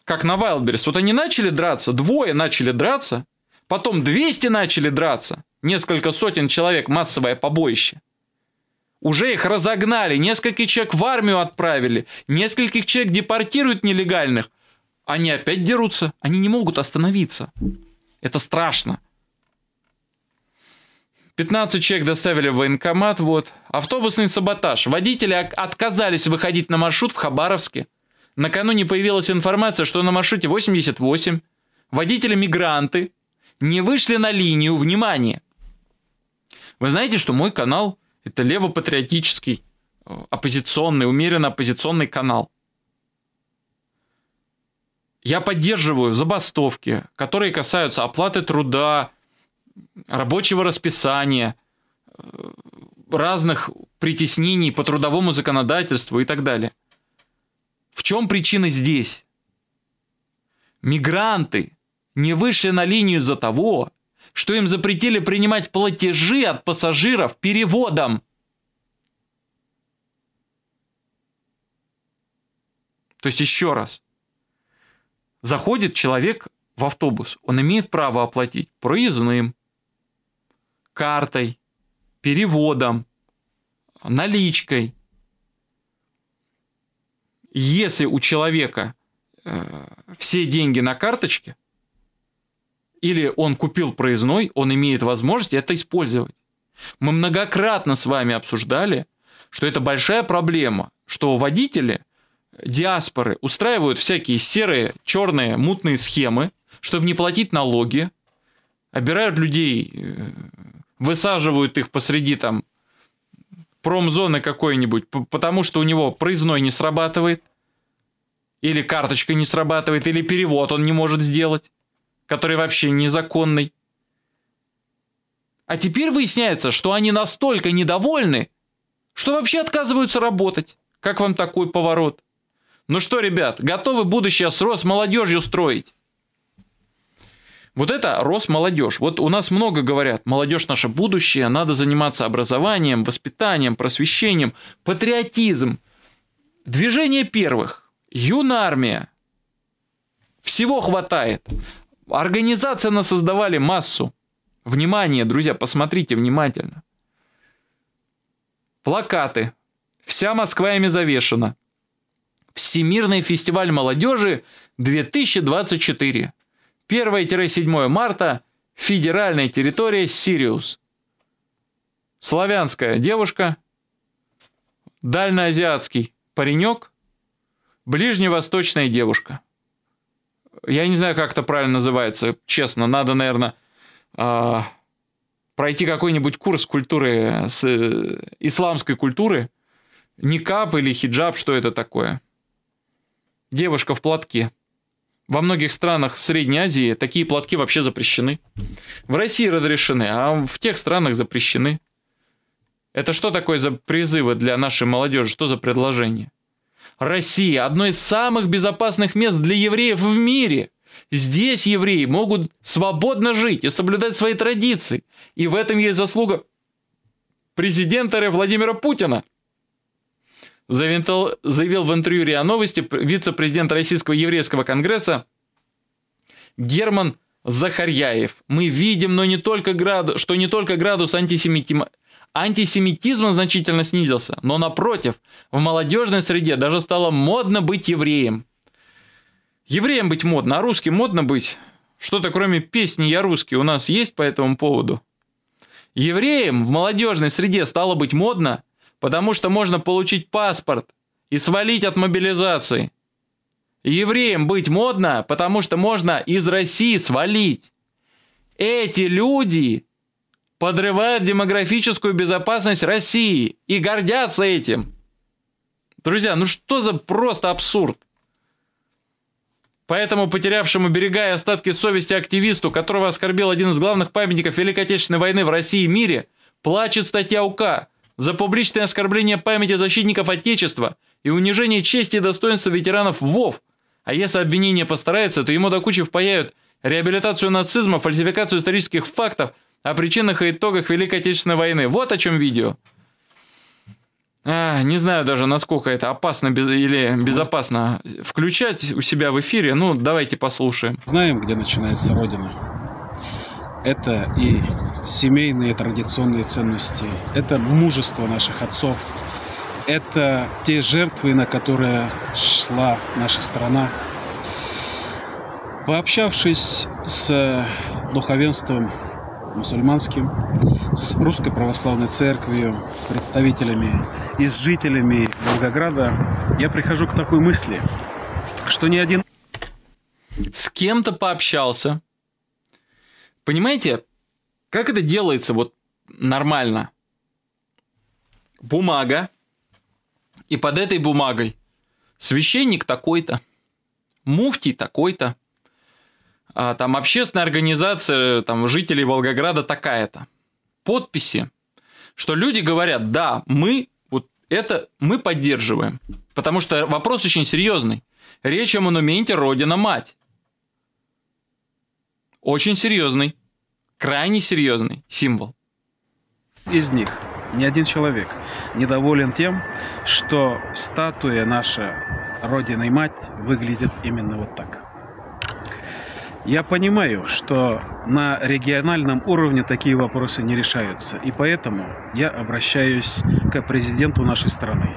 как на Wildberries. Вот они начали драться, двое начали драться, потом 200 начали драться, несколько сотен человек, массовое побоище. Уже их разогнали, нескольких человек в армию отправили, нескольких человек депортируют нелегальных. Они опять дерутся, они не могут остановиться. Это страшно. 15 человек доставили в военкомат, вот. Автобусный саботаж. Водители отказались выходить на маршрут в Хабаровске. Накануне появилась информация, что на маршруте 88 водители-мигранты не вышли на линию, внимание. Вы знаете, что мой канал... Это левопатриотический, оппозиционный, умеренно оппозиционный канал. Я поддерживаю забастовки, которые касаются оплаты труда, рабочего расписания, разных притеснений по трудовому законодательству и так далее. В чем причина здесь? Мигранты не вышли на линию из-за того, что им запретили принимать платежи от пассажиров переводом. То есть еще раз. Заходит человек в автобус. Он имеет право оплатить проездным, картой, переводом, наличкой. Если у человека все деньги на карточке, или он купил проездной, он имеет возможность это использовать. Мы многократно с вами обсуждали, что это большая проблема, что водители диаспоры устраивают всякие серые, черные, мутные схемы, чтобы не платить налоги, обирают людей, высаживают их посреди там промзоны какой-нибудь, потому что у него проездной не срабатывает, или карточка не срабатывает, или перевод он не может сделать, который вообще незаконный. А теперь выясняется, что они настолько недовольны, что вообще отказываются работать. Как вам такой поворот? Ну что, ребят, готовы будущее с Росмолодежью строить? Вот это Росмолодежь. Вот у нас много говорят, молодежь наше будущее, надо заниматься образованием, воспитанием, просвещением, патриотизм. Движение первых, юнармия. Всего хватает. Организации насоздавали массу. Внимание, друзья, посмотрите внимательно. Плакаты. Вся Москва ими завешена. Всемирный фестиваль молодежи 2024. 1-7 марта. Федеральная территория Сириус. Славянская девушка. Дальноазиатский паренек. Ближневосточная девушка. Я не знаю, как это правильно называется. Честно, надо, наверное... пройти какой-нибудь курс культуры, исламской культуры, никаб или хиджаб, что это такое? Девушка в платке. Во многих странах Средней Азии такие платки вообще запрещены. В России разрешены, а в тех странах запрещены. Это что такое за призывы для нашей молодежи? Что за предложение? Россия – одно из самых безопасных мест для евреев в мире. Здесь евреи могут свободно жить и соблюдать свои традиции. И в этом есть заслуга президента РФ Владимира Путина. Заявил в интервью РИА Новости вице-президент Российского еврейского конгресса Герман Захарьяев. Мы видим, что не только градус антисемитизма значительно снизился, но напротив, в молодежной среде даже стало модно быть евреем. Евреям быть модно, а русским модно быть. Что-то кроме песни «Я русский» у нас есть по этому поводу. Евреям в молодежной среде стало быть модно, потому что можно получить паспорт и свалить от мобилизации. Евреям быть модно, потому что можно из России свалить. Эти люди подрывают демографическую безопасность России и гордятся этим. Друзья, ну что за просто абсурд? Поэтому потерявшему берега и остатки совести активисту, которого оскорбил один из главных памятников Великой Отечественной войны в России и мире, плачет статья УК за публичное оскорбление памяти защитников Отечества и унижение чести и достоинства ветеранов ВОВ. А если обвинение постарается, то ему до кучи впаяют реабилитацию нацизма, фальсификацию исторических фактов о причинах и итогах Великой Отечественной войны. Вот о чем видео. Не знаю даже, насколько это опасно или безопасно включать у себя в эфире. Ну, давайте послушаем. Знаем, где начинается Родина. Это и семейные традиционные ценности. Это мужество наших отцов. Это те жертвы, на которые шла наша страна. Пообщавшись с духовенством мусульманским, с Русской Православной Церковью, с представителями и с жителями Волгограда, я прихожу к такой мысли, что ни один... С кем-то пообщался. Понимаете, как это делается вот нормально? Бумага, и под этой бумагой священник такой-то, муфтий такой-то, там общественная организация там, жителей Волгограда такая-то. Подписи, что люди говорят, да, мы вот это мы поддерживаем, потому что вопрос очень серьезный. Речь о монументе «Родина-мать». Очень серьезный, крайне серьезный символ. Из них ни один человек недоволен тем, что статуя наша «Родина и мать» выглядит именно вот так. Я понимаю, что на региональном уровне такие вопросы не решаются, и поэтому я обращаюсь к президенту нашей страны.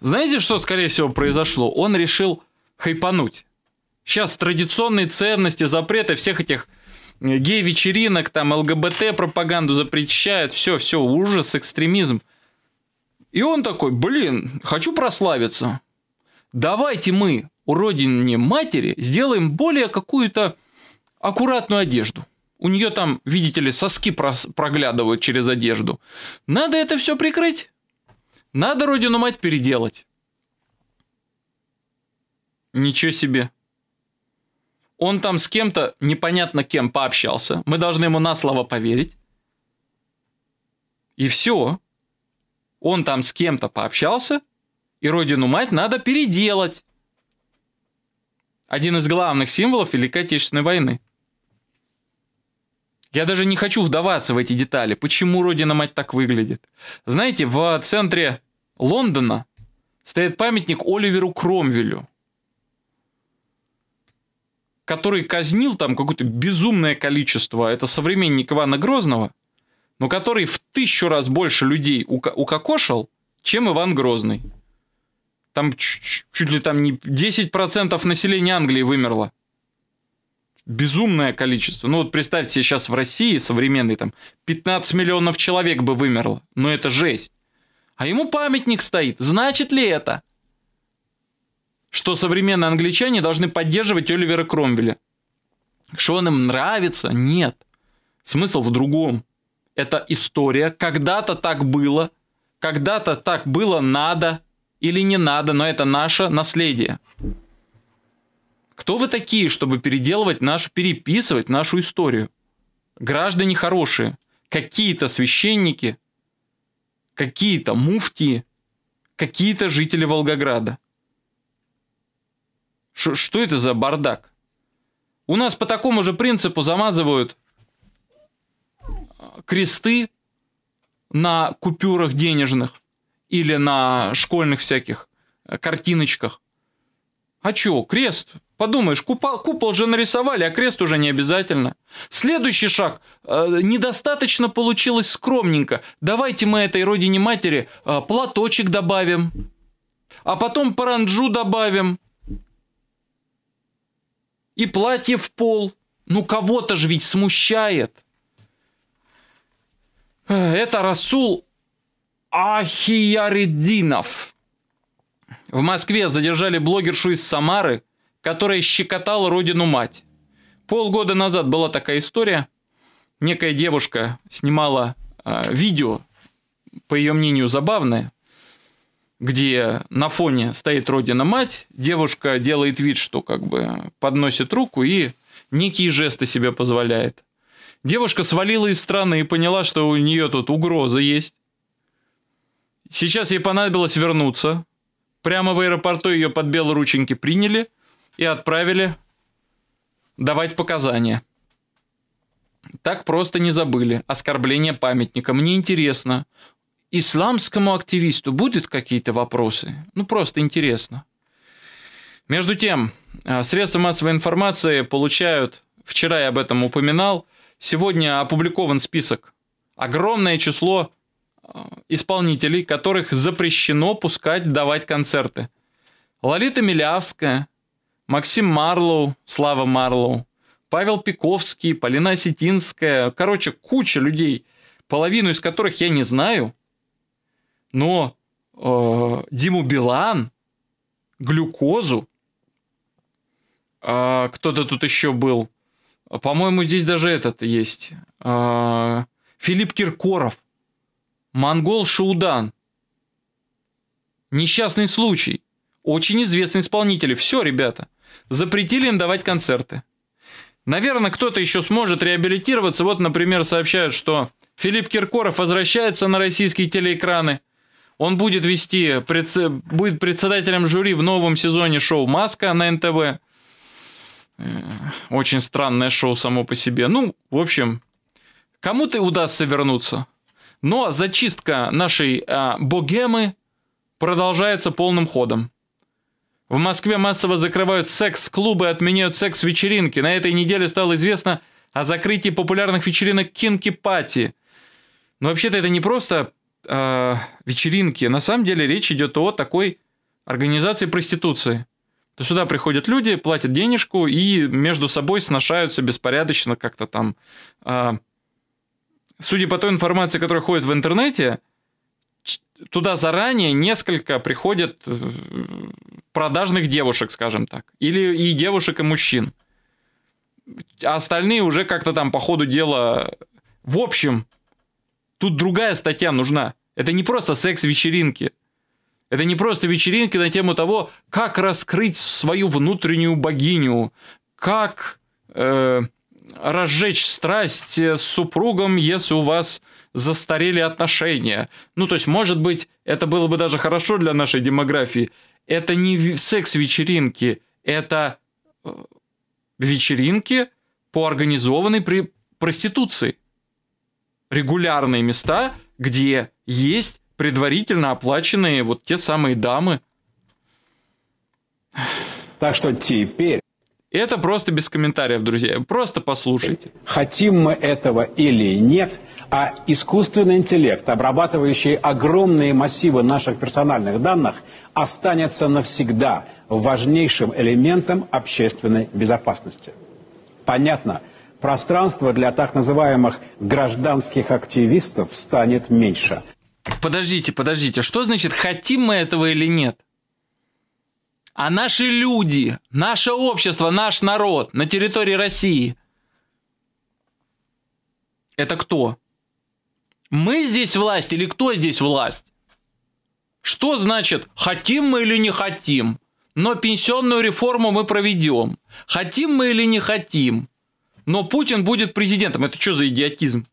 Знаете, что, скорее всего, произошло? Он решил хайпануть. Сейчас традиционные ценности, запреты всех этих гей-вечеринок, там ЛГБТ-пропаганду запрещают, все, ужас, экстремизм. И он такой: блин, хочу прославиться. Давайте мы у родине матери сделаем более какую-то аккуратную одежду. У нее там, видите ли, соски проглядывают через одежду. Надо это все прикрыть. Надо родину мать переделать. Ничего себе. Он там с кем-то, непонятно кем, пообщался. Мы должны ему на слово поверить. И все. Он там с кем-то пообщался, и родину мать надо переделать. Один из главных символов Великой Отечественной войны. Я даже не хочу вдаваться в эти детали, почему родина мать так выглядит. Знаете, в центре Лондона стоит памятник Оливеру Кромвелю, который казнил там какое-то безумное количество, это современник Ивана Грозного, но который в 1000 раз больше людей укокошил, чем Иван Грозный. Там чуть ли там не 10% населения Англии вымерло. Безумное количество. Ну вот представьте себе, сейчас в России современной там 15 миллионов человек бы вымерло. Но это жесть. А ему памятник стоит. Значит ли это, что современные англичане должны поддерживать Оливера Кромвеля? Что он им нравится? Нет. Смысл в другом. Это история. Когда-то так было надо или не надо, но это наше наследие. Кто вы такие, чтобы переделывать нашу, переписывать нашу историю? Граждане хорошие. Какие-то священники, какие-то муфтии, какие-то жители Волгограда. Что это за бардак? У нас по такому же принципу замазывают кресты на купюрах денежных или на школьных всяких картиночках. А чё, крест? Подумаешь, купол же нарисовали, а крест уже не обязательно. Следующий шаг. Недостаточно получилось скромненько. Давайте мы этой родине-матери платочек добавим, а потом паранджу добавим. И платье в пол. Ну, кого-то же ведь смущает. Это Расул Ахияретдинов. В Москве задержали блогершу из Самары, которая щекотала родину мать. Полгода назад была такая история. Некая девушка снимала видео, по ее мнению, забавное, где на фоне стоит родина-мать, девушка делает вид, что как бы подносит руку и некие жесты себе позволяет. Девушка свалила из страны и поняла, что у нее тут угроза есть. Сейчас ей понадобилось вернуться. Прямо в аэропорту ее под белорученьки приняли и отправили давать показания. Так просто не забыли. Оскорбление памятника. Мне интересно. Исламскому активисту будут какие-то вопросы? Ну, просто интересно. Между тем, средства массовой информации получают, вчера я об этом упоминал, сегодня опубликован список. Огромное число исполнителей, которых запрещено пускать, давать концерты. Лолита Милявская, Максим Марлоу, Слава Марлоу, Павел Пиковский, Полина Ситинская. Короче, куча людей, половину из которых я не знаю. Но Диму Билан, глюкозу, кто-то тут еще был, по-моему, здесь даже этот есть, Филипп Киркоров, Монгол Шаудан, несчастный случай, очень известные исполнители. Все, ребята, запретили им давать концерты. Наверное, кто-то еще сможет реабилитироваться. Вот, например, сообщают, что Филипп Киркоров возвращается на российские телеэкраны. Он будет будет председателем жюри в новом сезоне шоу «Маска» на НТВ. Очень странное шоу само по себе. Ну, в общем, кому-то удастся вернуться. Но зачистка нашей богемы продолжается полным ходом. В Москве массово закрывают секс-клубы, отменяют секс-вечеринки. На этой неделе стало известно о закрытии популярных вечеринок кинки-пати. Но вообще-то это не просто вечеринки. На самом деле речь идет о такой организации проституции. То сюда приходят люди, платят денежку и между собой сношаются беспорядочно как-то там. Судя по той информации, которая ходит в интернете, туда заранее несколько приходят продажных девушек, скажем так. Или и девушек, и мужчин. А остальные уже как-то там по ходу дела... В общем, тут другая статья нужна. Это не просто секс-вечеринки. Это не просто вечеринки на тему того, как раскрыть свою внутреннюю богиню, как разжечь страсть с супругом, если у вас застарели отношения. Ну, то есть, может быть, это было бы даже хорошо для нашей демографии. Это не секс-вечеринки, это вечеринки по организованной проституции. Регулярные места, где есть предварительно оплаченные вот те самые дамы. Так что теперь... Это просто без комментариев, друзья. Просто послушайте. Хотим мы этого или нет, а искусственный интеллект, обрабатывающий огромные массивы наших персональных данных, останется навсегда важнейшим элементом общественной безопасности. Понятно, пространство для так называемых гражданских активистов станет меньше. Подождите. Что значит, хотим мы этого или нет? А наши люди, наше общество, наш народ на территории России – это кто? Мы здесь власть или кто здесь власть? Что значит, хотим мы или не хотим, но пенсионную реформу мы проведем? Хотим мы или не хотим, но Путин будет президентом? Это что за идиотизм?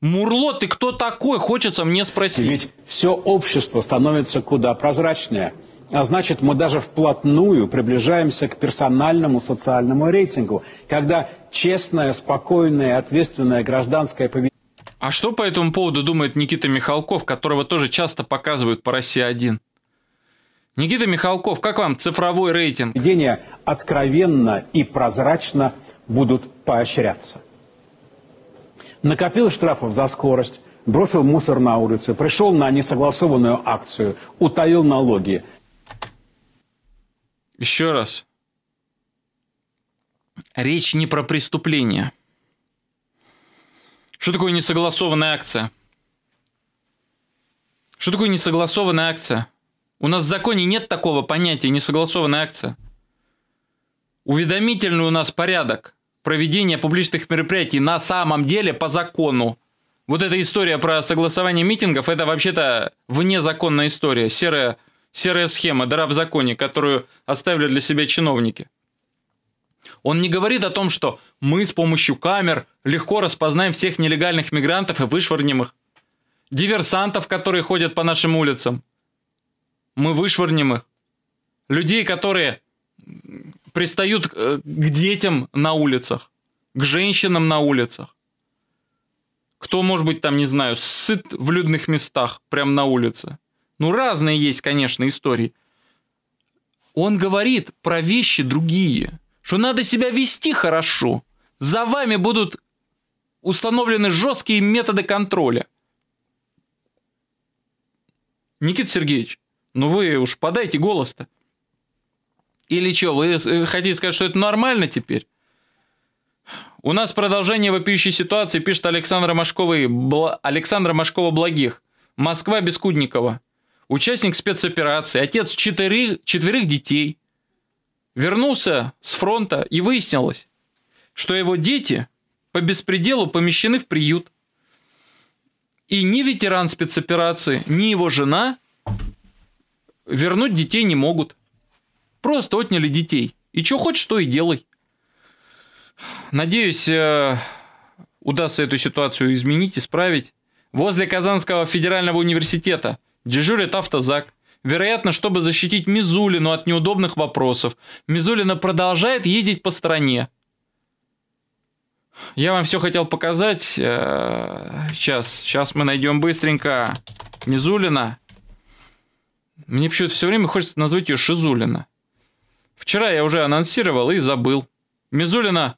Мурло, ты кто такой? Хочется мне спросить. Ведь все общество становится куда прозрачнее. А значит, мы даже вплотную приближаемся к персональному социальному рейтингу, когда честное, спокойное, ответственное гражданское поведение... А что по этому поводу думает Никита Михалков, которого тоже часто показывают по «Россия-1»? Никита Михалков, как вам цифровой рейтинг? Поведение откровенно и прозрачно будут поощряться. Накопил штрафов за скорость, бросил мусор на улице, пришел на несогласованную акцию, утаил налоги. Еще раз. Речь не про преступление. Что такое несогласованная акция? Что такое несогласованная акция? У нас в законе нет такого понятия несогласованная акция. Уведомительный у нас порядок проведения публичных мероприятий на самом деле по закону. Вот эта история про согласование митингов, это вообще-то внезаконная история, серая схема, дыра в законе, которую оставили для себя чиновники. Он не говорит о том, что мы с помощью камер легко распознаем всех нелегальных мигрантов и вышвырнем их. Диверсантов, которые ходят по нашим улицам, мы вышвырнем их. Людей, которые пристают к детям на улицах, к женщинам на улицах. Кто, может быть, там, не знаю, сыт в людных местах, прямо на улице. Ну, разные есть, конечно, истории. Он говорит про вещи другие, что надо себя вести хорошо. За вами будут установлены жесткие методы контроля. Никита Сергеевич, ну вы уж подайте голос-то. Или что, вы хотите сказать, что это нормально теперь? У нас продолжение вопиющей ситуации, пишет Александра Машкова-Благих. Москва, Бескудникова. Участник спецоперации, отец четверых детей, вернулся с фронта и выяснилось, что его дети по беспределу помещены в приют. И ни ветеран спецоперации, ни его жена вернуть детей не могут. Просто отняли детей. И что хочешь, то и делай. Надеюсь, удастся эту ситуацию изменить, исправить. Возле Казанского федерального университета дежурит автозак. Вероятно, чтобы защитить Мизулину от неудобных вопросов. Мизулина продолжает ездить по стране. Я вам все хотел показать. Сейчас мы найдем быстренько Мизулина. Мне почему-то все время хочется назвать ее Шизулина. Вчера я уже анонсировал и забыл. Мизулина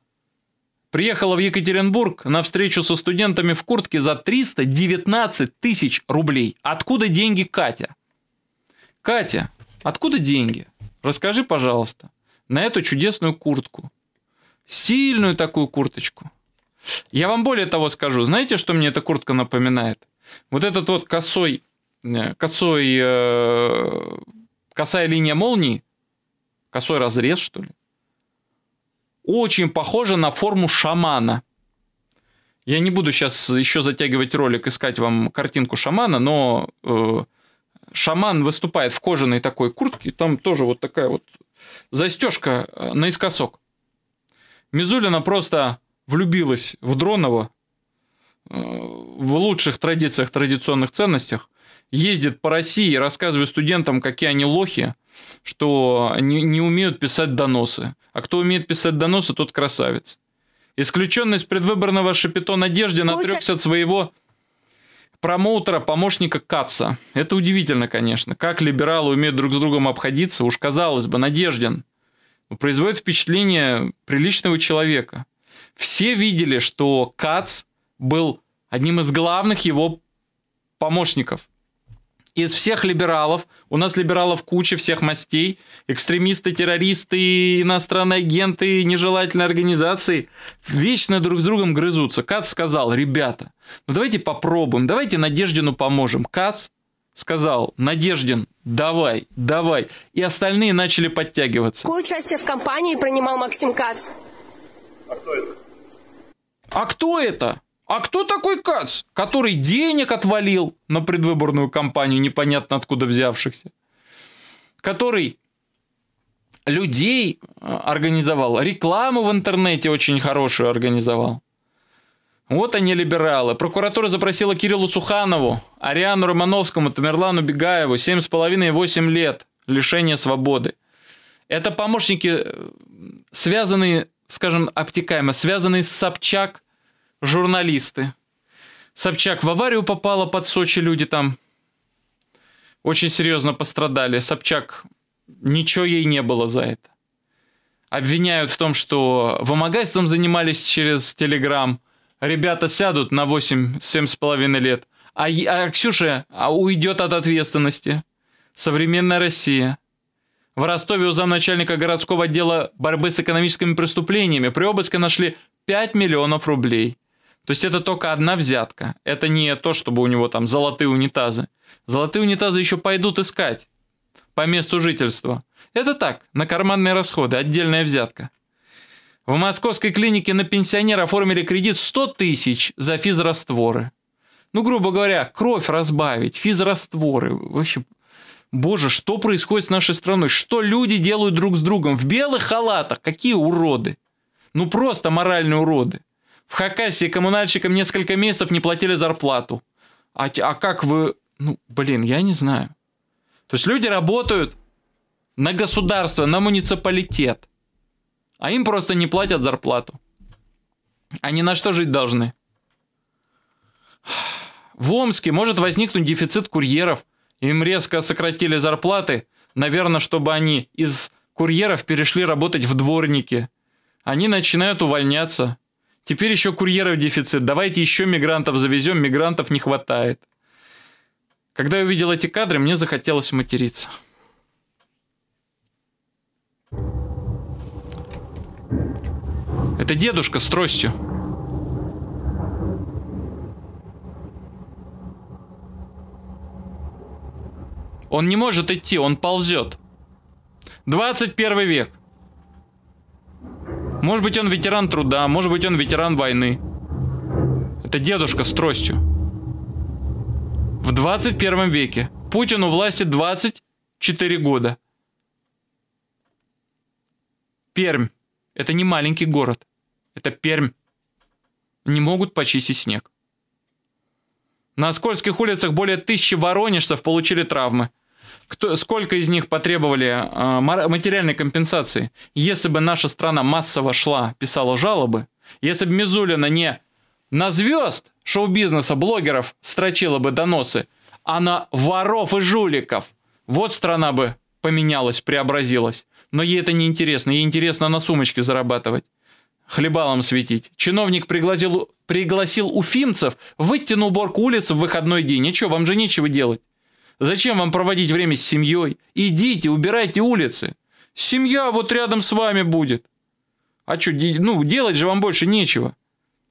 приехала в Екатеринбург на встречу со студентами в куртке за 319 тысяч рублей. Откуда деньги, Катя? Катя, Откуда деньги? Расскажи, пожалуйста, на эту чудесную куртку. Стильную такую курточку. Я вам более того скажу. Знаете, что мне эта куртка напоминает? Вот этот вот косая линия молнии, косой разрез, что ли, очень похожа на форму шамана. Я не буду сейчас еще затягивать ролик, искать вам картинку шамана, но шаман выступает в кожаной такой куртке, там тоже вот такая вот застежка наискосок. Мизулина просто влюбилась в Дронова, в лучших традициях, традиционных ценностях, ездит по России, рассказывает студентам, какие они лохи, что не умеют писать доносы. А кто умеет писать доносы, тот красавец. Исключенность предвыборного шапито Надеждина отрекся от своего промоутера, помощника Каца. Это удивительно, конечно. Как либералы умеют друг с другом обходиться, уж казалось бы, Надеждин производит впечатление приличного человека. Все видели, что Кац был одним из главных его помощников. Из всех либералов, у нас либералов куча всех мастей, экстремисты, террористы, иностранные агенты, нежелательные организации, вечно друг с другом грызутся. Кац сказал: ребята, ну давайте попробуем, давайте Надеждину поможем. Кац сказал: Надеждин, давай, давай. И остальные начали подтягиваться. Какое участие в кампании принимал Максим Кац? А кто это? А кто это? А кто такой Кац, который денег отвалил на предвыборную кампанию, непонятно откуда взявшихся? Который людей организовал, рекламу в интернете очень хорошую организовал. Вот они, либералы. Прокуратура запросила Кириллу Суханову, Ариану Романовскому, Тамерлану Бегаеву 7,5 и 8 лет лишения свободы. Это помощники, связанные, скажем, обтекаемо, связанные с Собчак, журналисты. Собчак в аварию попала под Сочи, люди там очень серьезно пострадали. Собчак, ничего ей не было за это. Обвиняют в том, что вымогательством занимались через Телеграм. Ребята сядут на 8-7,5 лет. А Ксюша уйдет от ответственности. Современная Россия. В Ростове у замначальника городского отдела борьбы с экономическими преступлениями при обыске нашли 5 миллионов рублей. То есть это только одна взятка. Это не то, чтобы у него там золотые унитазы. Золотые унитазы еще пойдут искать по месту жительства. Это так, на карманные расходы, отдельная взятка. В московской клинике на пенсионера оформили кредит 100 тысяч за физрастворы. Ну, грубо говоря, кровь разбавить, физрастворы. Вообще, боже, что происходит с нашей страной? Что люди делают друг с другом? В белых халатах, какие уроды. Ну, просто моральные уроды. В Хакасии коммунальщикам несколько месяцев не платили зарплату. А как вы... Ну, блин, я не знаю. То есть люди работают на государство, на муниципалитет. А им просто не платят зарплату. Они на что жить должны? В Омске может возникнуть дефицит курьеров. Им резко сократили зарплаты. Наверное, чтобы они из курьеров перешли работать в дворники. Они начинают увольняться. Теперь еще курьеров дефицит. Давайте еще мигрантов завезем, мигрантов не хватает. Когда я увидел эти кадры, мне захотелось материться. Это дедушка с тростью. Он не может идти, он ползет. 21 век. Может быть, он ветеран труда, может быть, он ветеран войны. Это дедушка с тростью. В 21 веке. Путин у власти 24 года. Пермь. Это не маленький город. Это Пермь. Не могут почистить снег. На Скользких улицах более 1000 воронежцев получили травмы. Сколько из них потребовали материальной компенсации? Если бы наша страна массово шла, писала жалобы, если бы Мизулина не на звезд шоу-бизнеса, блогеров строчила бы доносы, а на воров и жуликов, вот страна бы поменялась, преобразилась. Но ей это не интересно. Ей интересно на сумочке зарабатывать, хлебалом светить. Чиновник пригласил уфимцев выйти на уборку улиц в выходной день. Ничего, вам же нечего делать. Зачем вам проводить время с семьей? Идите, убирайте улицы. Семья вот рядом с вами будет. А что, ну, делать же вам больше нечего.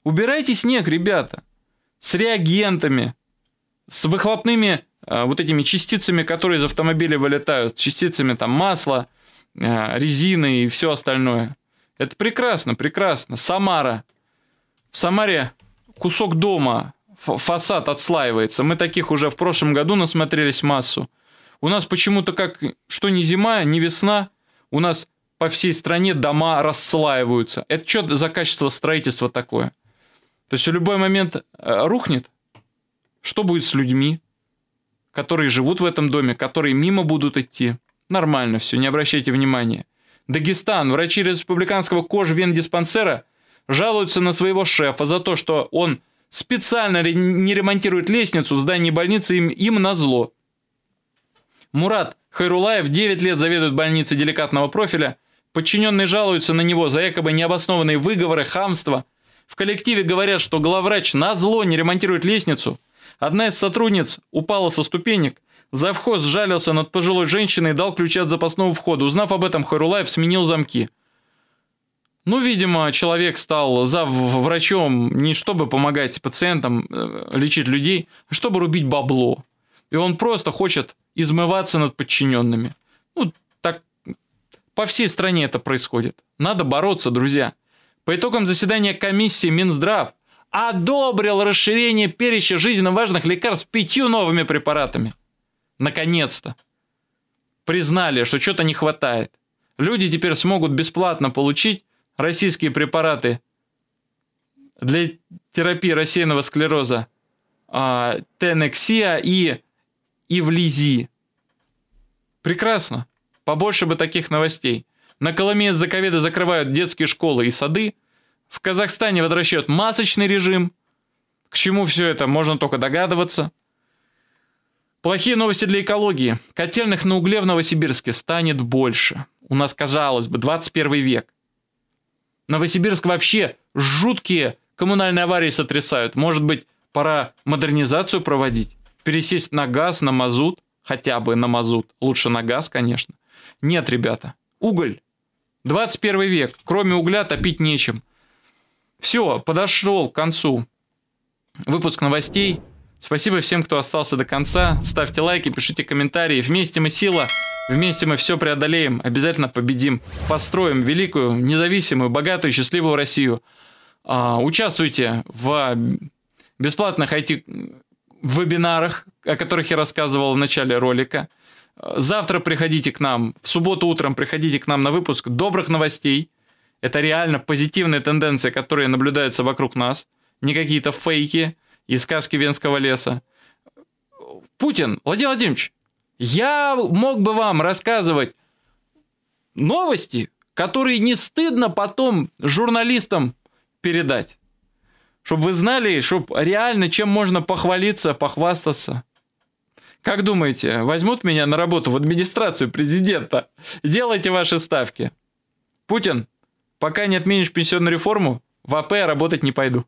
Убирайте снег, ребята. С реагентами, с выхлопными вот этими частицами, которые из автомобиля вылетают, с частицами там масла, резины и все остальное. Это прекрасно, прекрасно. Самара. В Самаре кусок дома, фасад отслаивается. Мы таких уже в прошлом году насмотрелись массу. У нас почему-то как, что не зима, не весна, у нас по всей стране дома расслаиваются. Это что за качество строительства такое? То есть в любой момент рухнет. Что будет с людьми, которые живут в этом доме, которые мимо будут идти? Нормально все, не обращайте внимания. Дагестан. Врачи республиканского кожвендиспансера жалуются на своего шефа за то, что он специально не ремонтирует лестницу в здании больницы им назло. Мурат Хайруллаев 9 лет заведует больницей деликатного профиля. Подчиненные жалуются на него за якобы необоснованные выговоры, хамство. В коллективе говорят, что главврач назло не ремонтирует лестницу. Одна из сотрудниц упала со ступенек. Завхоз сжалился над пожилой женщиной и дал ключи от запасного входа. Узнав об этом, Хайруллаев сменил замки. Ну, видимо, человек стал завврачом не чтобы помогать пациентам, лечить людей, а чтобы рубить бабло. И он просто хочет измываться над подчиненными. Ну, так по всей стране это происходит. Надо бороться, друзья. По итогам заседания комиссии Минздрав одобрил расширение перечня жизненно важных лекарств 5 новыми препаратами. Наконец-то. Признали, что что-то не хватает. Люди теперь смогут бесплатно получить российские препараты для терапии рассеянного склероза Тенексия и Ивлизи. Прекрасно. Побольше бы таких новостей. На Колыме из-за ковида закрывают детские школы и сады. В Казахстане возвращают масочный режим. К чему все это, можно только догадываться. Плохие новости для экологии. Котельных на угле в Новосибирске станет больше. У нас, казалось бы, 21 век. Новосибирск вообще жуткие коммунальные аварии сотрясают. Может быть, пора модернизацию проводить? Пересесть на газ, на мазут? Хотя бы на мазут. Лучше на газ, конечно. Нет, ребята. Уголь. 21 век. Кроме угля топить нечем. Все, подошел к концу выпуск новостей. Спасибо всем, кто остался до конца. Ставьте лайки, пишите комментарии. Вместе мы сила, вместе мы все преодолеем. Обязательно победим. Построим великую, независимую, богатую, счастливую Россию. Участвуйте в бесплатных IT-вебинарах, о которых я рассказывал в начале ролика. Завтра приходите к нам, в субботу утром приходите к нам на выпуск добрых новостей. Это реально позитивные тенденции, которые наблюдаются вокруг нас. Не какие-то фейки и сказки Венского леса. Путин, Владимир Владимирович, я мог бы вам рассказывать новости, которые не стыдно потом журналистам передать. Чтобы вы знали, чтобы реально чем можно похвалиться, похвастаться. Как думаете, возьмут меня на работу в администрацию президента? Делайте ваши ставки. Путин, пока не отменишь пенсионную реформу, в АП работать не пойду.